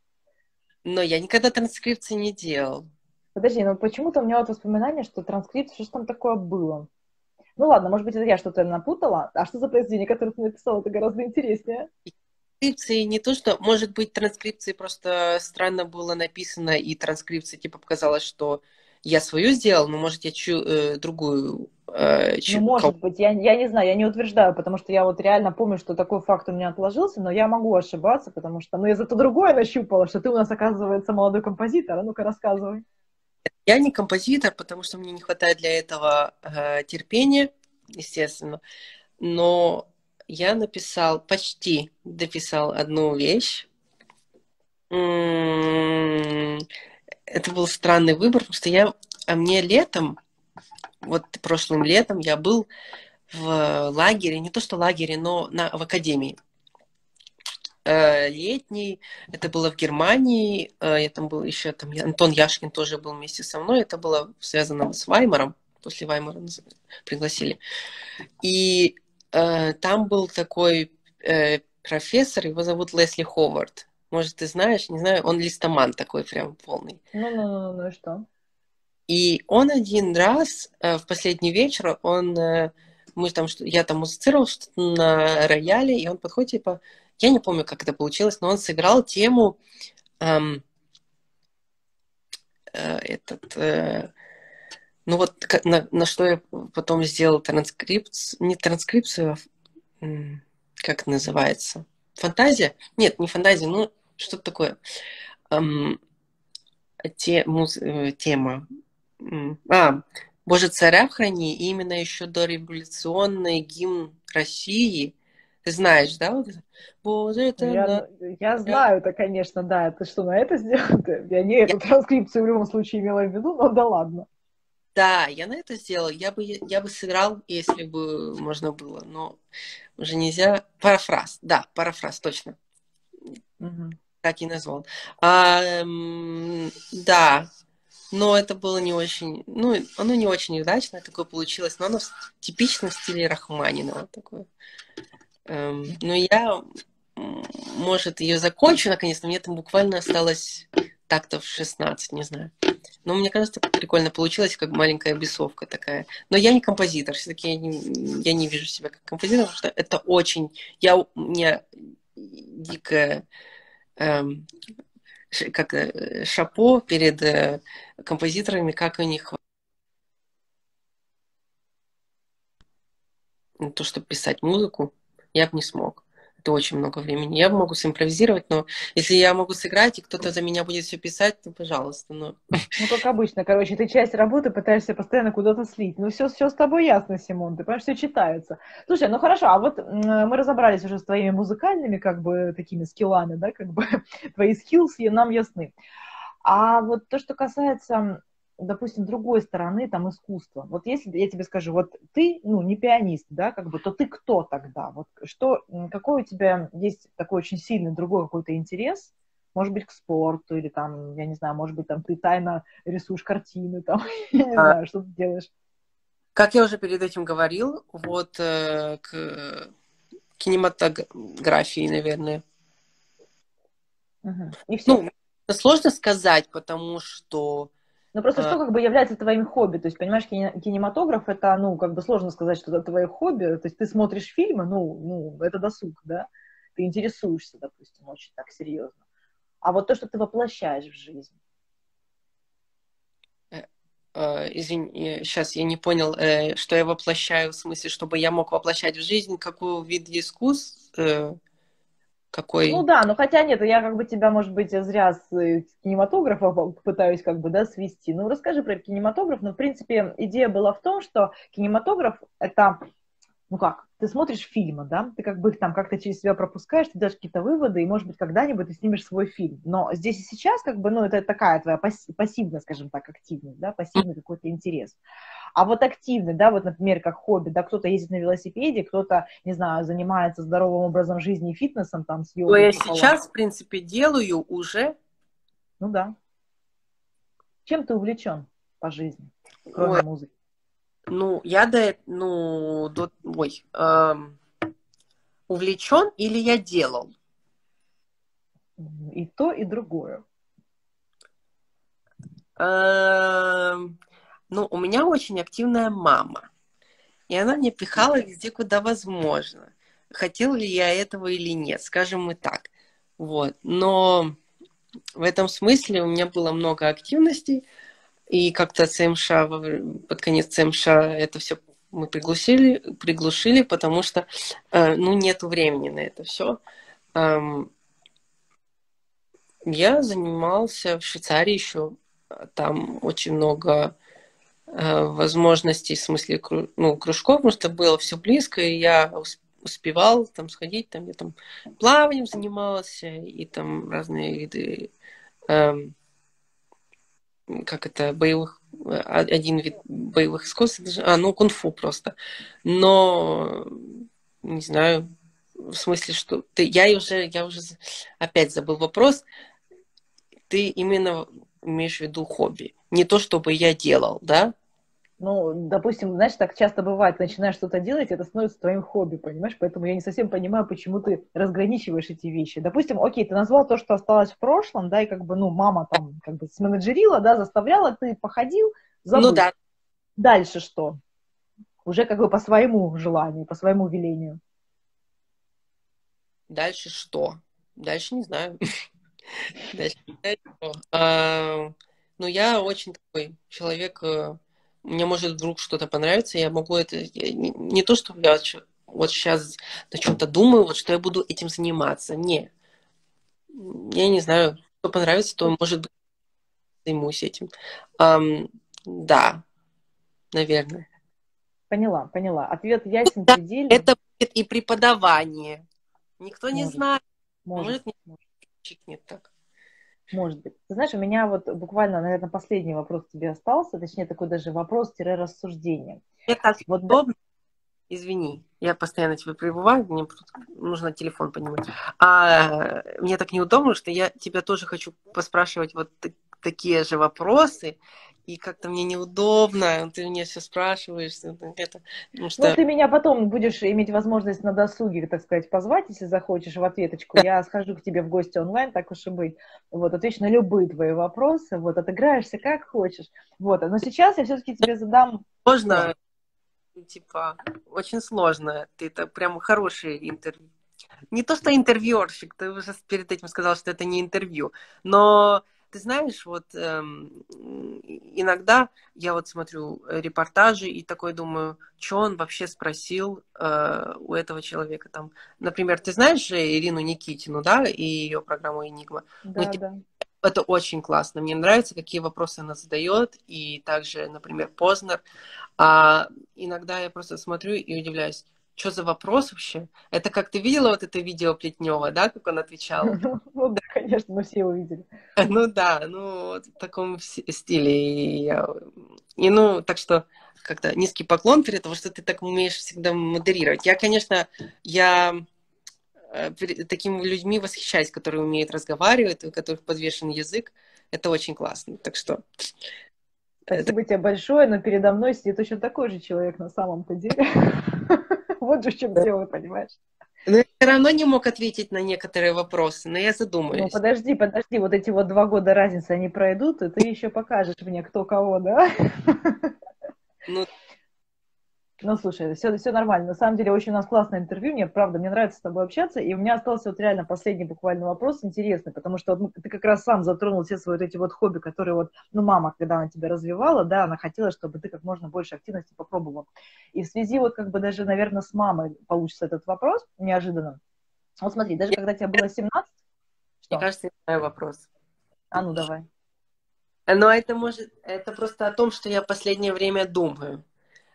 Но я никогда транскрипции не делал. Подожди, ну почему-то у меня вот воспоминание, что транскрипция, что же там такое было? Ну ладно, может быть, это я что-то напутала. А что за произведение, которое ты написала, это гораздо интереснее. Транскрипции не то, что... Может быть, транскрипции просто странно было написано, и транскрипции типа показалось, что я свою сделал, но, может, я другую... Ну, может быть, я не знаю, я не утверждаю, потому что я вот реально помню, что такой факт у меня отложился, но я могу ошибаться, потому что, ну, я зато другое нащупала, что ты у нас, оказывается, молодой композитор, а ну-ка рассказывай. Я не композитор, потому что мне не хватает для этого терпения, естественно, но я написал, почти дописал одну вещь. Это был странный выбор, потому что мне летом, вот прошлым летом я был в лагере, не то что лагере, но в академии. Летний, это было в Германии, я там был еще, там Антон Яшкин тоже был вместе со мной, это было связано с Веймаром, после Веймара нас пригласили. И там был такой профессор, его зовут Лесли Ховард, может, ты знаешь, не знаю, он листоман такой прям полный. Ну и что? И он один раз, в последний вечер, я там музицировал что-то на рояле, и он подходит, типа, я не помню, как это получилось, но он сыграл тему ну вот на что я потом сделал транскрипцию, не транскрипцию, а как это называется? Фантазия? Нет, не фантазия, ну что-то такое. Тема. Боже, царя храни, и именно еще дореволюционный гимн России. Ты знаешь, да? Вот это? Боже, это... Я знаю это, конечно, да. Ты что, на это сделал? Я не эту транскрипцию в любом случае имела в виду, но да ладно. Да, я на это сделала. Я бы сыграл, если бы можно было, но уже нельзя. Парафраз, да, парафраз, точно. Угу. Так и назвал. Да. Но это было не очень... Ну, оно не очень удачно такое получилось, но оно типично в стиле Рахманинова такое. Но я, может, ее закончу наконец-то, мне там буквально осталось тактов 16, не знаю. Но мне кажется, прикольно получилось, как маленькая бесовка такая. Но я не композитор, все-таки я не вижу себя как композитор, потому что это очень... У меня дикая... как шапо перед композиторами, как у них то, чтобы писать музыку, я бы не смог. Это очень много времени. Я могу симпровизировать, но если я могу сыграть, и кто-то за меня будет все писать, то, пожалуйста. Но... Ну, как обычно, короче, ты часть работы пытаешься постоянно куда-то слить. Ну, все с тобой ясно, Симон, ты понимаешь, все читается. Слушай, ну хорошо, а вот мы разобрались уже с твоими музыкальными, как бы, такими скиллами, да, как бы, твои скиллс нам ясны. А вот то, что касается... допустим, другой стороны, там, искусства. Вот если я тебе скажу, вот ты, ну, не пианист, да, как бы, то ты кто тогда? Вот что, какой у тебя есть такой очень сильный другой какой-то интерес, может быть, к спорту, или там, я не знаю, может быть, там, ты тайно рисуешь картины, там, я не знаю, что ты делаешь. Как я уже перед этим говорил, вот к кинематографии, наверное. Угу. И все. Ну, Сложно сказать, потому что... Ну, просто что как бы является твоим хобби? То есть, понимаешь, кинематограф — это, ну, как бы сложно сказать, что это твое хобби. То есть ты смотришь фильмы, ну, это досуг, да? Ты интересуешься, допустим, очень так серьезно. А вот то, что ты воплощаешь в жизнь. Извини, сейчас я не понял, что я воплощаю, в смысле, чтобы я мог воплощать в жизнь, какой вид искусств, какой... Ну да, ну хотя нет, я как бы тебя, может быть, зря с кинематографа пытаюсь как бы, да, свести. Ну расскажи про кинематограф, но в принципе идея была в том, что кинематограф это, ну как, ты смотришь фильмы, да, ты как бы их там как-то через себя пропускаешь, ты дашь какие-то выводы, и, может быть, когда-нибудь ты снимешь свой фильм. Но здесь и сейчас, как бы, ну, это такая твоя пассивная, скажем так, активность, да, пассивный какой-то интерес. А вот активный, да, вот, например, как хобби, да, кто-то ездит на велосипеде, кто-то, не знаю, занимается здоровым образом жизни и фитнесом, там, с йогой. Но я сейчас, в принципе, делаю уже. Ну да. Чем ты увлечен по жизни, кроме музыки? Ну, я увлечен или я делал? И то, и другое. Ну, у меня очень активная мама. И она мне пихала везде, куда возможно. Хотел ли я этого или нет, скажем мы так. Вот. Но в этом смысле у меня было много активностей. И как-то ЦМШ, под конец ЦМШ это все мы приглушили, потому что, ну, нету времени на это все. Я занимался в Швейцарии еще, там очень много возможностей, в смысле, ну, кружков, потому что было все близко, и я успевал там сходить, там я там плаванием занимался, и там разные виды... как это, боевых, один вид боевых искусств, ну, кунг-фу просто. Но, не знаю, в смысле, что... Я уже опять забыл вопрос. Ты именно имеешь в виду хобби. Не то, чтобы я делал, да? Ну, допустим, знаешь, так часто бывает, начинаешь что-то делать, это становится твоим хобби, понимаешь? Поэтому я не совсем понимаю, почему ты разграничиваешь эти вещи. Допустим, окей, ты назвал то, что осталось в прошлом, да, и как бы, ну, мама там как бы сменеджерила, да, заставляла, ты походил, забыл. Ну да. Дальше что? Уже как бы по своему желанию, по своему велению. Дальше что? Дальше не знаю. Дальше не знаю. Ну, я очень такой человек... Мне может вдруг что-то понравится, я могу это... Не то, что я вот сейчас о чем-то думаю, вот что я буду этим заниматься. Не. Я не знаю, что понравится, то, может быть, займусь этим. Да, наверное. Поняла, поняла. Ответ ясен, предельный. Это будет и преподавание. Никто не знает. Может, нет так. Может быть. Ты знаешь, у меня вот буквально, наверное, последний вопрос тебе остался, точнее, такой даже вопрос-рассуждение. Это вот удобно. Извини, я постоянно тебя прерываю, мне нужно телефон понимать. Мне так неудобно, что я тебя тоже хочу поспрашивать вот такие же вопросы, и как-то мне неудобно, ты меня все спрашиваешь. Это, что... Ну, ты меня потом будешь иметь возможность на досуге, так сказать, позвать, если захочешь, в ответочку. Я схожу к тебе в гости онлайн, так уж и быть. Вот, отвечу на любые твои вопросы, вот, отыграешься как хочешь. Вот, но сейчас я все-таки тебе задам... Сложно, типа, очень сложно. Ты это прям хороший интервью. Не то, что интервьюерщик, ты уже перед этим сказал, что это не интервью, но... Ты знаешь, вот иногда я вот смотрю репортажи и такой думаю, что он вообще спросил у этого человека там. Например, ты знаешь же Ирину Никитину, да, и ее программу «Энигма»? Да, ну, да. Это очень классно. Мне нравится, какие вопросы она задает. И также, например, Познер. Иногда я просто смотрю и удивляюсь, что за вопрос вообще? Это как ты видела вот это видео Плетнева, да, как он отвечал? Ну да, конечно, мы все его видели. Ну да, ну в таком стиле. И ну, так что как-то низкий поклон перед того, что ты так умеешь всегда модерировать. Я, конечно, такими людьми восхищаюсь, которые умеют разговаривать, у которых подвешен язык. Это очень классно, так что... Спасибо тебе большое, но передо мной сидит точно такой же человек на самом-то деле. Вот же в чем дело, понимаешь? Но я все равно не мог ответить на некоторые вопросы, но я задумаюсь. Ну подожди, подожди, вот эти вот 2 года разницы, они пройдут, и ты еще покажешь мне, кто кого, да? Ну, слушай, все нормально. На самом деле, очень у нас классное интервью. Мне, правда, мне нравится с тобой общаться. И у меня остался вот реально последний буквально вопрос интересный, потому что вот, ты как раз сам затронул все свои вот эти вот хобби, которые вот, ну, мама, когда она тебя развивала, да, она хотела, чтобы ты как можно больше активности попробовала. И в связи вот как бы даже, наверное, с мамой получится этот вопрос неожиданно. Вот смотри, даже когда тебе было 17... Что? Мне кажется, я знаю вопрос. А ну, давай. Но это может... Это просто о том, что я в последнее время думаю.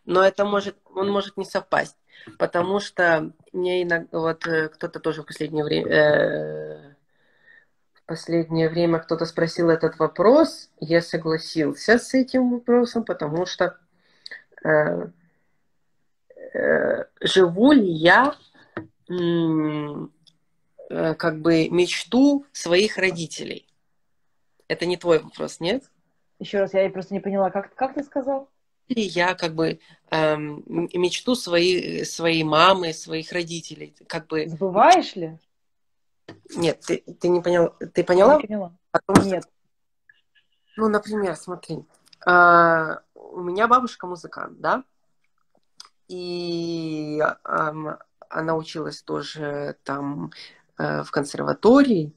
Но это может, он может не совпасть, потому что мне иногда, вот кто-то тоже в последнее время кто-то спросил этот вопрос, я согласился с этим вопросом, потому что живу ли я как бы мечту своих родителей? Это не твой вопрос, нет? Еще раз, я просто не поняла, как ты сказал? И я как бы мечту своей мамы, своих родителей, как бы... Забываешь ли? Нет, ты не поняла. Ты поняла? Не поняла. Потому нет. Что... Ну, например, смотри. У меня бабушка музыкант, да? И она училась тоже там в консерватории.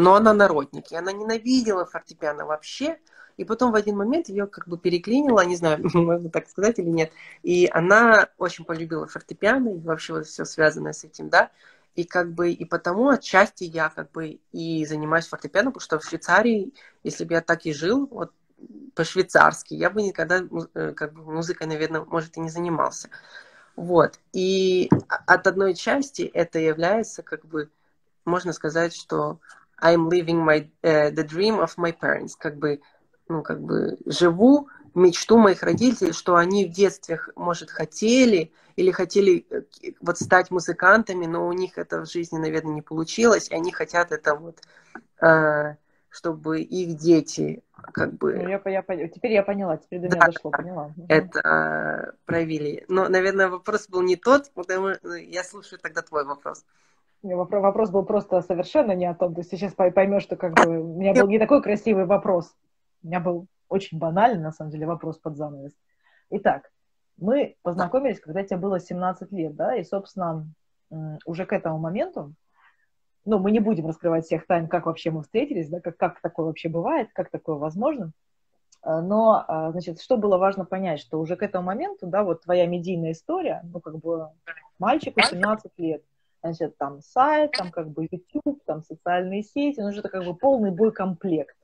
Но она народник. И она ненавидела фортепиано вообще. И потом в один момент ее как бы переклинило, не знаю, можно так сказать или нет. И она очень полюбила фортепиано и вообще вот все связанное с этим, да. И как бы и потому отчасти я как бы и занимаюсь фортепиано, потому что в Швейцарии, если бы я так и жил, вот по-швейцарски, я бы никогда как бы музыкой, наверное, может, и не занимался. Вот. И от одной части это является как бы, можно сказать, что I'm living the dream of my parents, как бы, ну, как бы, живу мечту моих родителей, что они в детстве, может, хотели вот стать музыкантами, но у них это в жизни, наверное, не получилось, и они хотят это вот, чтобы их дети, как бы... Ну, теперь я поняла, теперь до меня дошло, поняла. Это провели. Но, наверное, вопрос был не тот, потому что я слушаю тогда твой вопрос. Вопрос был просто совершенно не о том, то есть ты сейчас поймешь, что как бы... У меня был не такой красивый вопрос. У меня был очень банальный, на самом деле, вопрос под занавес. Итак, мы познакомились, когда тебе было 17 лет, да, и, собственно, уже к этому моменту, ну, мы не будем раскрывать всех тайн, как вообще мы встретились, да, как такое вообще бывает, как такое возможно, но, значит, что было важно понять, что уже к этому моменту, да, вот твоя медийная история, ну, как бы, мальчику 17 лет, значит, там сайт, там, как бы, YouTube, там, социальные сети, ну, уже это, как бы, полный боекомплект.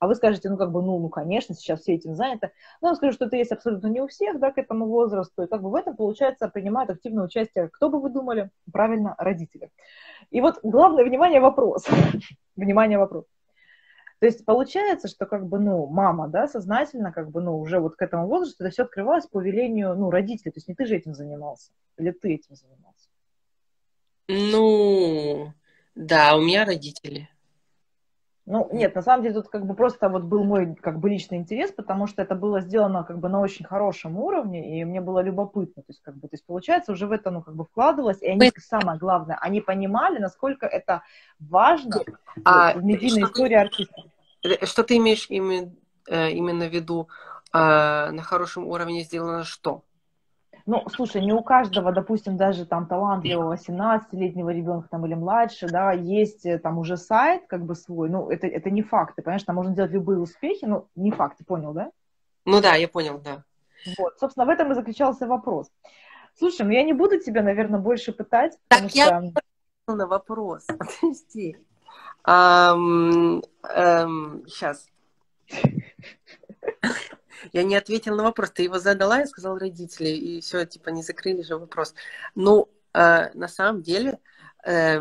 А вы скажете, ну, как бы, ну, конечно, сейчас все этим заняты. Но я скажу, что это есть абсолютно не у всех, да, к этому возрасту. И как бы в этом, получается, принимают активное участие, кто бы вы думали, правильно, родители. И вот главное, внимание, вопрос. Внимание, вопрос. То есть получается, что, как бы, ну, мама, да, сознательно, как бы, ну, уже вот к этому возрасту это все открывалось по велению, ну, родителей. То есть не ты же этим занимался, или ты этим занимался? Ну, да, у меня родители. Ну, нет, на самом деле тут как бы просто вот был мой как бы личный интерес, потому что это было сделано как бы на очень хорошем уровне, и мне было любопытно, то есть как бы, то есть получается уже в это, ну, как бы вкладывалось, и они, самое главное, они понимали, насколько это важно в медийной истории артиста. Что ты имеешь именно в виду на хорошем уровне сделано что? Ну, слушай, не у каждого, допустим, даже там талантливого 17-летнего ребенка там, или младше, да, есть там уже сайт как бы свой, ну, это не факт, ты понимаешь, там можно делать любые успехи, но не факт, ты понял, да? Ну да, я понял, да. Вот, собственно, в этом и заключался вопрос. Слушай, ну я не буду тебя, наверное, больше пытать, потому что... Так, я ответила на вопрос, подожди. Сейчас. Я не ответила на вопрос, ты его задала, я сказала родители, и все, типа, не закрыли же вопрос. Ну, на самом деле, я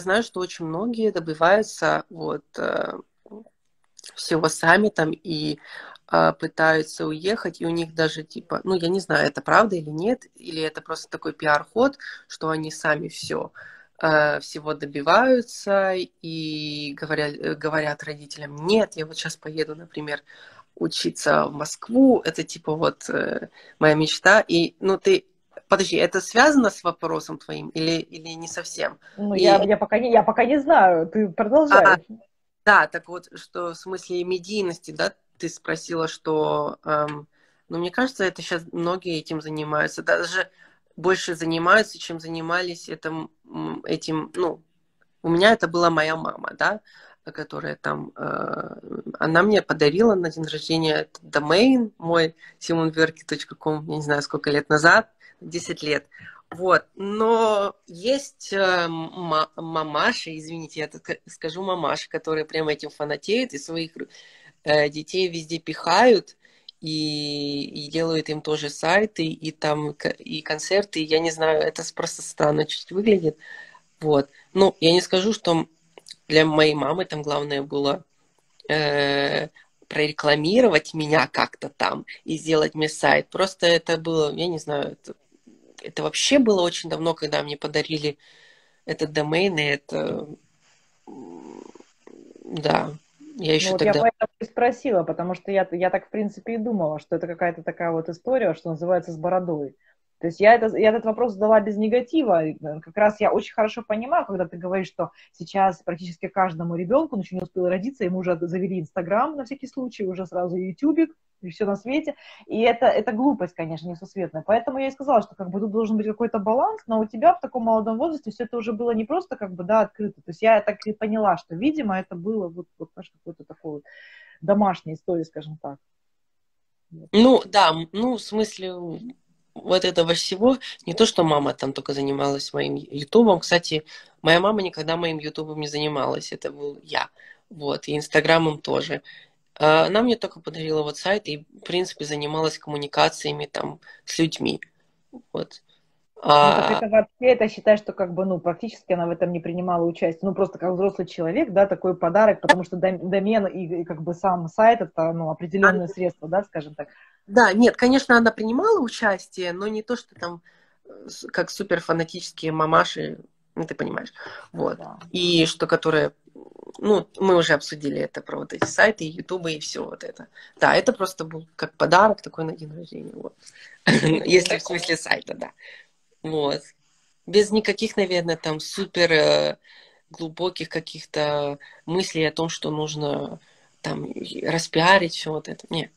знаю, что очень многие добиваются вот всего сами там и пытаются уехать, и у них даже, типа, ну, я не знаю, это правда или нет, или это просто такой пиар-ход, что они сами все... всего добиваются и говорят родителям, нет, я вот сейчас поеду, например, учиться в Москву, это типа вот моя мечта. И, ну, ты Подожди, это связано с вопросом твоим или не совсем? Ну, и... я пока не знаю, ты продолжай. Да, так вот, что в смысле медийности, да, ты спросила, что... ну, мне кажется, это сейчас многие этим занимаются. Даже больше занимаются, чем занимались этим, ну, у меня это была моя мама, да, которая там, она мне подарила на день рождения домен мой, simonbyrke.com, я не знаю, сколько лет назад, 10 лет, вот, но есть мамаши, извините, я так скажу, мамаши, которые прям этим фанатеют и своих детей везде пихают, и делают им тоже сайты, и там, и концерты, я не знаю, это просто странно чуть выглядит, вот, ну, я не скажу, что для моей мамы там главное было прорекламировать меня как-то там и сделать мне сайт. Просто это было, я не знаю, это вообще было очень давно, когда мне подарили этот домен, и это... Да, я еще вот тогда... Я поэтому и спросила, потому что я так, в принципе, и думала, что это какая-то такая вот история, что называется, с бородой. То есть я этот вопрос задала без негатива. Как раз я очень хорошо понимаю, когда ты говоришь, что сейчас практически каждому ребенку, он еще не успел родиться, ему уже завели Инстаграм на всякий случай, уже сразу Ютубик, и все на свете. И это глупость, конечно, несусветная. Поэтому я и сказала, что как бы тут должен быть какой-то баланс, но у тебя в таком молодом возрасте все это уже было не просто как бы, да, открыто. То есть я так и поняла, что, видимо, это было вот какой-то такой вот домашней истории, скажем так. Ну, да, ну, в смысле... Вот этого всего, не то, что мама там только занималась моим ютубом, кстати, моя мама никогда моим ютубом не занималась, это был я, вот, и инстаграмом тоже. Она мне только подарила вот сайт и, в принципе, занималась коммуникациями там с людьми, вот. Ну, это вообще, это считай, что как бы, ну, практически она в этом не принимала участие, ну, просто как взрослый человек, да, такой подарок, потому что домен и как бы сам сайт, это, ну, определенное средство, да, скажем так. Да, нет, конечно, она принимала участие, но не то, что там, как суперфанатические мамаши, ну, ты понимаешь, вот, да. И что, которые, ну, мы уже обсудили это про вот эти сайты, и ютубы, и все вот это. Да, это просто был как подарок такой на день рождения, вот, если в смысле сайта, да. Вот. Без никаких, наверное, там супер глубоких каких-то мыслей о том, что нужно там распиарить, все вот это. Нет.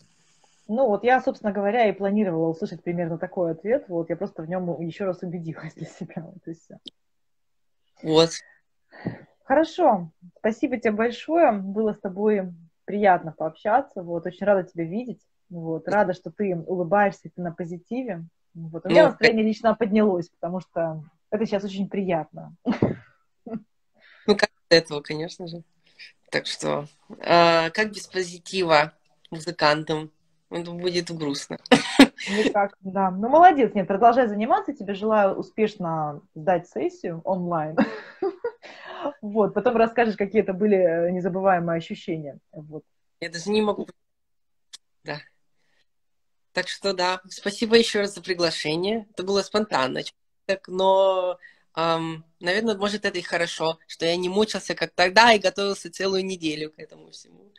Ну, вот я, собственно говоря, и планировала услышать примерно такой ответ. Вот я просто в нем еще раз убедилась для себя. Вот. И все. Вот. Хорошо. Спасибо тебе большое. Было с тобой приятно пообщаться. Вот. Очень рада тебя видеть. Вот. Рада, что ты улыбаешься, ты на позитиве. Вот. У меня настроение лично поднялось, потому что это сейчас очень приятно. Ну, как до этого, конечно же. Так что, как без позитива музыкантам? Это будет грустно. Никак, да. Ну, молодец. Нет, продолжай заниматься. Тебе желаю успешно сдать сессию онлайн. Вот. Потом расскажешь, какие это были незабываемые ощущения. Вот. Я даже не могу... Да. Так что да, спасибо еще раз за приглашение. Это было спонтанно, но, наверное, может, это и хорошо, что я не мучился как тогда и готовился целую неделю к этому всему.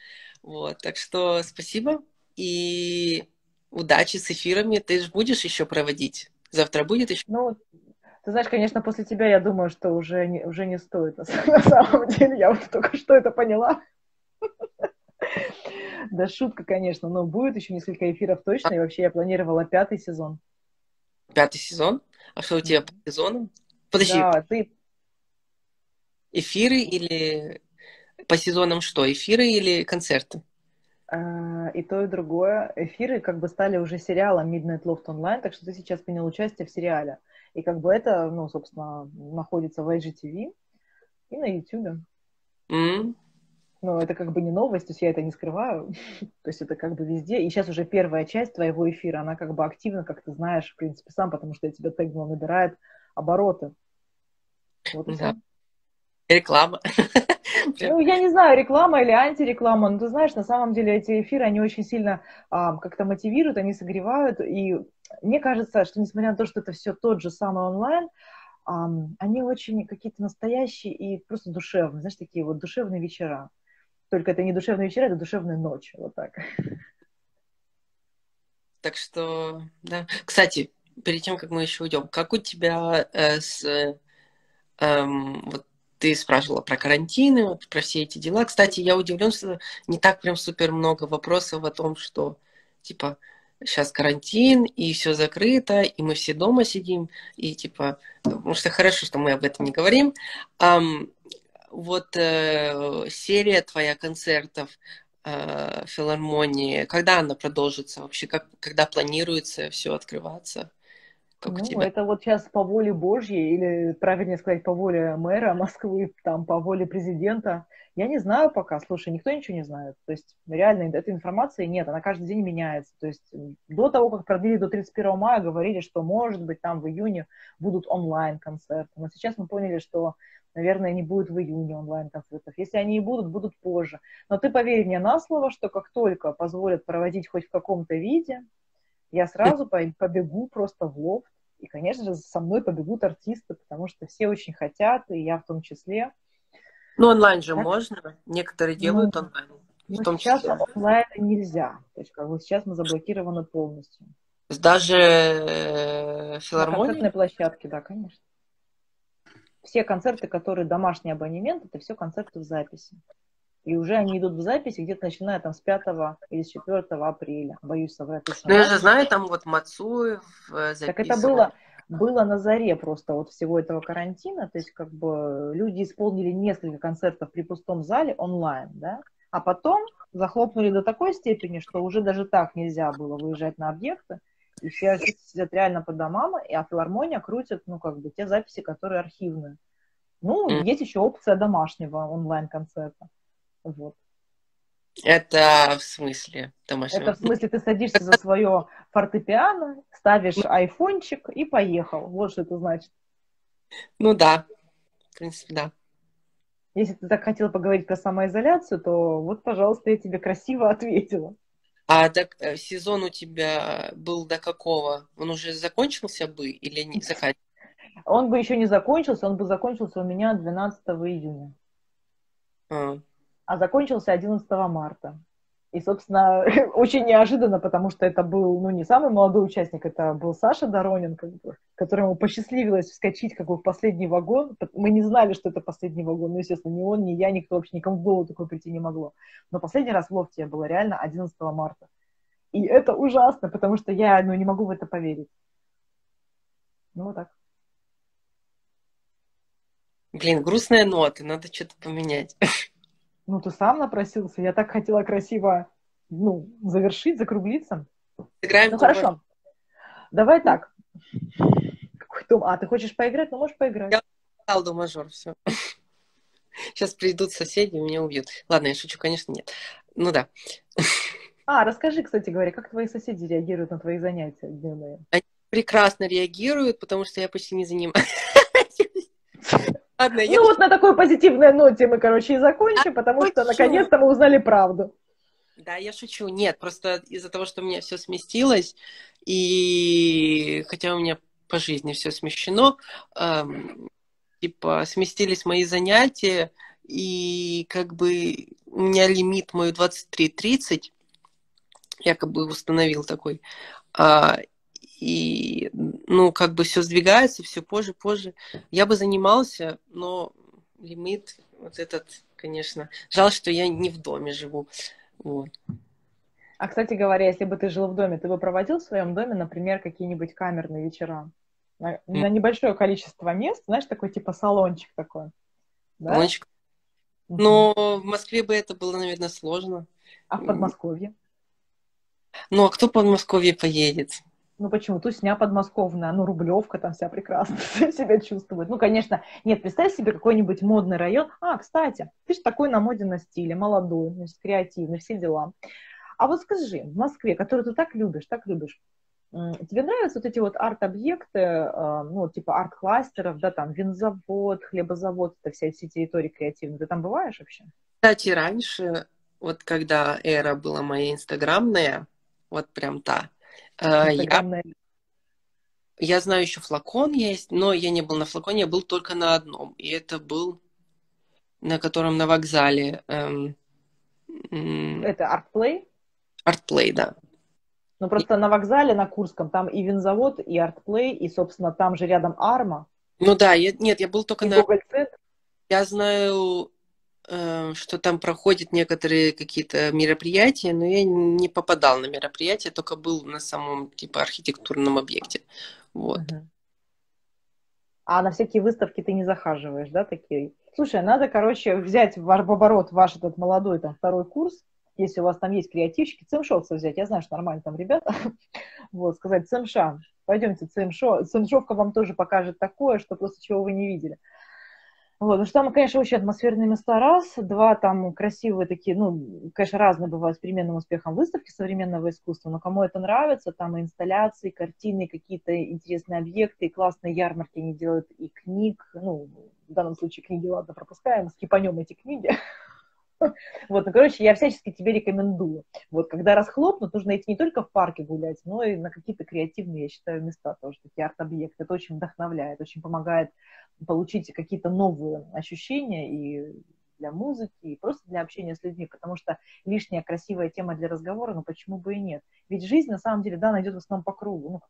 Вот, так что спасибо и удачи с эфирами. Ты же будешь еще проводить? Завтра будет еще? Ну, ты знаешь, конечно, после тебя я думаю, что уже не стоит. На самом деле, я вот только что это поняла. Да, шутка, конечно, но будет еще несколько эфиров точно, и вообще я планировала 5-й сезон. 5-й сезон? А что у тебя по сезонам? Подожди. Да, ты... Эфиры или... По сезонам что? Эфиры или концерты? И то, и другое. Эфиры как бы стали уже сериалом Midnight Loft Online, так что ты сейчас принял участие в сериале. И как бы это, ну, собственно, находится в IGTV и на YouTube. Ну, это как бы не новость, то есть я это не скрываю. То есть это как бы везде. И сейчас уже первая часть твоего эфира, она как бы активна, как ты знаешь, в принципе, сам, потому что я тебя тегнула, набирает обороты. Вот и да. Реклама. Ну, я не знаю, реклама или антиреклама, но ты знаешь, на самом деле эти эфиры, они очень сильно как-то мотивируют, они согревают. И мне кажется, что несмотря на то, что это все тот же самый онлайн, они очень какие-то настоящие и просто душевные, знаешь, такие вот душевные вечера. Только это не душевные вечера, это душевная ночь. Вот так. Так что, да. Кстати, перед тем, как мы еще уйдем, как у тебя вот ты спрашивала про карантины, про все эти дела. Кстати, я удивлен, что не так прям супер много вопросов о том, что типа сейчас карантин, и все закрыто, и мы все дома сидим, и типа, потому что хорошо, что мы об этом не говорим. Вот серия твоя концертов филармонии, когда она продолжится вообще, как, когда планируется все открываться? Как ну, это вот сейчас по воле Божьей, или, правильнее сказать, по воле мэра Москвы, там, по воле президента. Я не знаю пока, слушай, никто ничего не знает. То есть реально этой информации нет, она каждый день меняется. То есть до того, как продлили до 31 мая, говорили, что, может быть, там в июне будут онлайн-концерты. Но сейчас мы поняли, что, наверное, не будет в июне онлайн-концертов. Если они и будут, будут позже. Но ты поверь мне на слово, что как только позволят проводить хоть в каком-то виде, я сразу побегу просто в лофт, и, конечно же, со мной побегут артисты, потому что все очень хотят, и я в том числе. Ну, онлайн же так можно, некоторые делают онлайн. В том сейчас числе. Онлайн нельзя, то есть как бы сейчас мы заблокированы полностью. Даже филармонии? На концертной площадке, да, конечно. Все концерты, которые домашний абонемент, это все концерты в записи. И уже они идут в записи где-то начиная там с 5 или с 4 апреля. Боюсь соврать. Ну, я же знаю, там вот Мацуев записывал. Так это было на заре просто вот всего этого карантина. То есть как бы люди исполнили несколько концертов при пустом зале онлайн, да? А потом захлопнули до такой степени, что уже даже так нельзя было выезжать на объекты. И все сидят реально по домам, а филармония крутит, ну, как бы те записи, которые архивные. Ну, есть еще опция домашнего онлайн-концерта. Вот. Это в смысле домашнего? Это в смысле ты садишься за свое фортепиано, ставишь айфончик и поехал. Вот что это значит. Ну да, в принципе, да. Если ты так хотела поговорить про самоизоляцию, то вот, пожалуйста, я тебе красиво ответила. А так сезон у тебя был до какого? Он уже закончился бы или не заканчивался? Он бы еще не закончился, он бы закончился у меня 12 июня. А закончился 11 марта. И, собственно, очень неожиданно, потому что это был, ну, не самый молодой участник, это был Саша Доронин, как бы, которому посчастливилось вскочить как бы в последний вагон. Мы не знали, что это последний вагон, ну, естественно, ни он, ни я, никто вообще, никому в голову такое прийти не могло. Но последний раз в лофте было реально 11 марта. И это ужасно, потому что я, ну, не могу в это поверить. Ну, вот так. Блин, грустные ноты, надо что-то поменять. Ну, ты сам напросился. Я так хотела красиво, ну, завершить, закруглиться. Сыграем. Ну, хорошо. Давай так. А, ты хочешь поиграть? Ну, можешь поиграть. Я сказал до мажор, все. Сейчас придут соседи, меня убьют. Ладно, я шучу, конечно, нет. Ну, да. А, расскажи, кстати говоря, как твои соседи реагируют на твои занятия дневные? Они прекрасно реагируют, потому что я почти не занимаюсь. Ладно, ну вот на такой позитивной ноте мы, короче, и закончим, потому что наконец-то мы узнали правду. Да, я шучу. Нет, просто из-за того, что у меня все сместилось, и хотя у меня по жизни все смещено, типа сместились мои занятия, и как бы у меня лимит мой 23:30, я как бы установил такой, и, ну, как бы все сдвигается, все позже. Я бы занимался, но лимит вот этот, конечно. Жалко, что я не в доме живу. Вот. А, кстати говоря, если бы ты жил в доме, ты бы проводил в своем доме, например, какие-нибудь камерные вечера? На небольшое количество мест, знаешь, такой типа салончик такой. Да? Салончик. Но в Москве бы это было, наверное, сложно. А в Подмосковье? Ну, а кто в Подмосковье поедет? Ну, почему? Тусня подмосковная, ну, Рублевка там вся прекрасно себя чувствует. Ну, конечно, нет, представь себе какой-нибудь модный район. А, кстати, ты же такой на моде на стиле, молодой, значит, креативный, все дела. А вот скажи, в Москве, которую ты так любишь, тебе нравятся вот эти вот арт-объекты, ну, типа арт-кластеров, да, там, Винзавод, Хлебозавод, это все территории креативные. Ты там бываешь вообще? Кстати, раньше, вот когда эра была моя инстаграмная, вот прям та, я знаю, еще флакон есть, но я не был на флаконе, я был только на одном. И это был, на котором на вокзале. Это Artplay? Artplay, да. Ну, просто на вокзале, на Курском, там и Винзавод, и Artplay, и, собственно, там же рядом Арма. Ну да, я был только на... Я знаю, что там проходят некоторые какие-то мероприятия, но я не попадал на мероприятия, только был на самом, типа, архитектурном объекте. Вот. Угу. А на всякие выставки ты не захаживаешь, да, такие? Слушай, надо, короче, взять в оборот ваш этот молодой, там, второй курс, если у вас там есть креативщики, цемшовца взять, я знаю, что нормально там ребята, вот, сказать, цемша, пойдемте, цемшовка вам тоже покажет такое, что просто чего вы не видели. Вот, потому что там, конечно, очень атмосферные места, раз, два, там красивые такие, ну, конечно, разные бывают с переменным успехом выставки современного искусства, но кому это нравится, там и инсталляции, и картины, какие-то интересные объекты, и классные ярмарки они делают, и книг, ну, в данном случае книги, ладно, пропускаем, скипанем эти книги. Вот, ну, короче, я всячески тебе рекомендую. Вот, когда расхлопнут, нужно идти не только в парке гулять, но и на какие-то креативные, я считаю, места тоже, такие арт-объекты. Это очень вдохновляет, очень помогает получить какие-то новые ощущения и для музыки, и просто для общения с людьми, потому что лишняя красивая тема для разговора, ну, почему бы и нет? Ведь жизнь, на самом деле, да, она идет в основном по кругу, ну,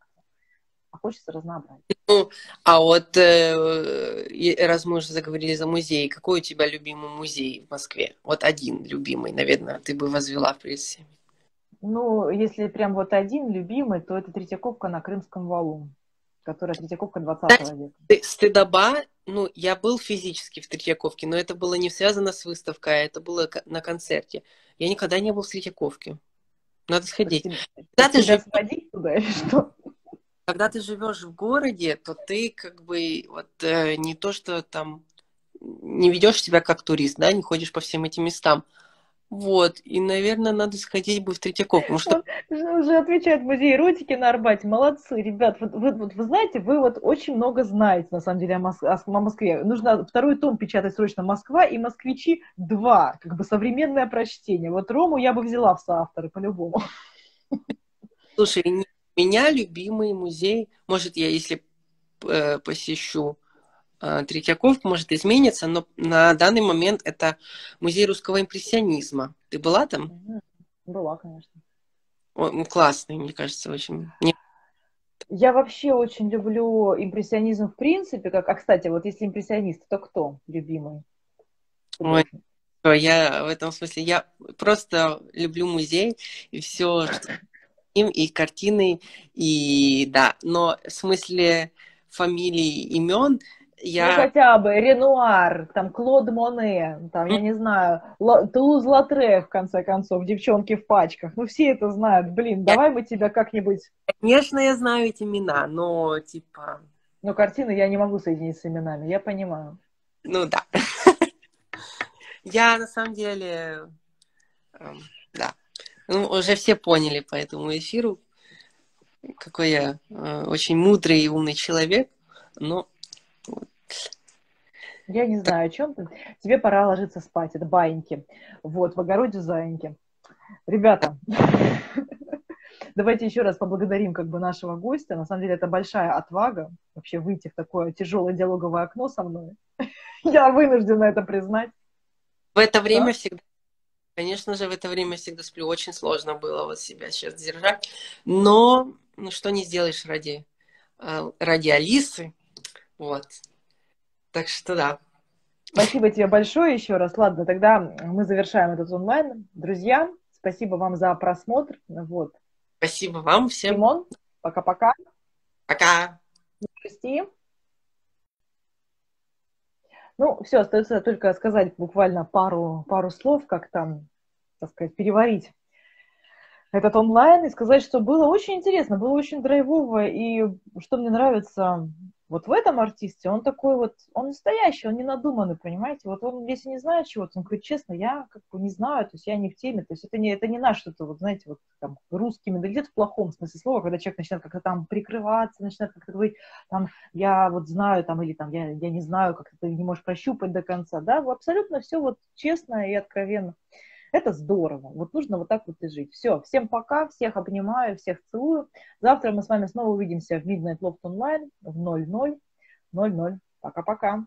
а хочется разнообразить. Ну, а вот, раз мы уже заговорили за музей, какой у тебя любимый музей в Москве? Вот один любимый, наверное, ты бы возвела в прессе. Ну, если прям вот один любимый, то это Третьяковка на Крымском валу, которая Третьяковка 20 века. Стыдоба, ну, я был физически в Третьяковке, но это было не связано с выставкой, а это было на концерте. Я никогда не был в Третьяковке. Надо сходить. Сходить туда или что? Когда ты живешь в городе, то ты как бы вот не то, что там не ведешь себя как турист, да, не ходишь по всем этим местам. Вот, и, наверное, надо сходить бы в Третьяковку. Что... Уже отвечает музей эротики на Арбате. Молодцы, ребят. Вы знаете, вы вот очень много знаете, на самом деле, о Москве. Нужно второй том печатать срочно «Москва» и «Москвичи 2». Как бы современное прочтение. Вот Рому я бы взяла в соавторы, по-любому. Слушай, не... У меня любимый музей, может, я если посещу Третьяковку, может изменится, но на данный момент это музей русского импрессионизма. Ты была там? Была, конечно. Он классный, мне кажется, очень. Я вообще очень люблю импрессионизм в принципе. Как... А, кстати, вот если импрессионист, то кто любимый? Ой, я в этом смысле, я просто люблю музей и все, что... и картины, и да, но в смысле фамилий, имен я... Ну, хотя бы Ренуар, там, Клод Моне, там, я не знаю, Тулуз-Латре, в конце концов, девчонки в пачках, ну, все это знают, блин, давай мы тебя как-нибудь... Конечно, я знаю эти имена, но, типа... Ну, картины я не могу соединить с именами, я понимаю. Ну, да. Я, на самом деле, да. Ну, уже все поняли по этому эфиру, какой я очень мудрый и умный человек, но... Я не знаю, о чем ты. Тебе пора ложиться спать, это баиньки. Вот, в огороде заиньки. Ребята, давайте еще раз поблагодарим как бы нашего гостя. На самом деле это большая отвага вообще выйти в такое тяжелое диалоговое окно со мной. Я вынуждена это признать. В это время всегда... Конечно же, в это время я всегда сплю. Очень сложно было вот себя сейчас держать. Но ну, что не сделаешь ради Алисы. Вот. Так что да. Спасибо тебе большое еще раз. Ладно, тогда мы завершаем этот онлайн. Друзья, спасибо вам за просмотр. Вот. Спасибо вам всем. Симон, пока-пока. Пока. Прости. Ну, все, остается только сказать буквально пару слов, как там, так сказать, переварить этот онлайн и сказать, что было очень интересно, было очень драйвово, и что мне нравится вот в этом артисте, он такой вот, он настоящий, он не надуманный, понимаете, вот он, если не знает чего-то, он говорит, честно, я как бы не знаю, то есть я не в теме, то есть это не наш что-то, вот знаете, вот там русскими, да где-то в плохом смысле слова, когда человек начинает как-то там прикрываться, начинает как-то говорить, там, я вот знаю, там, или там, я не знаю, как-то ты не можешь прощупать до конца, да, абсолютно все вот честно и откровенно. Это здорово. Вот нужно вот так вот и жить. Все. Всем пока. Всех обнимаю. Всех целую. Завтра мы с вами снова увидимся в Midnight Loft Online в 00:00. Пока-пока.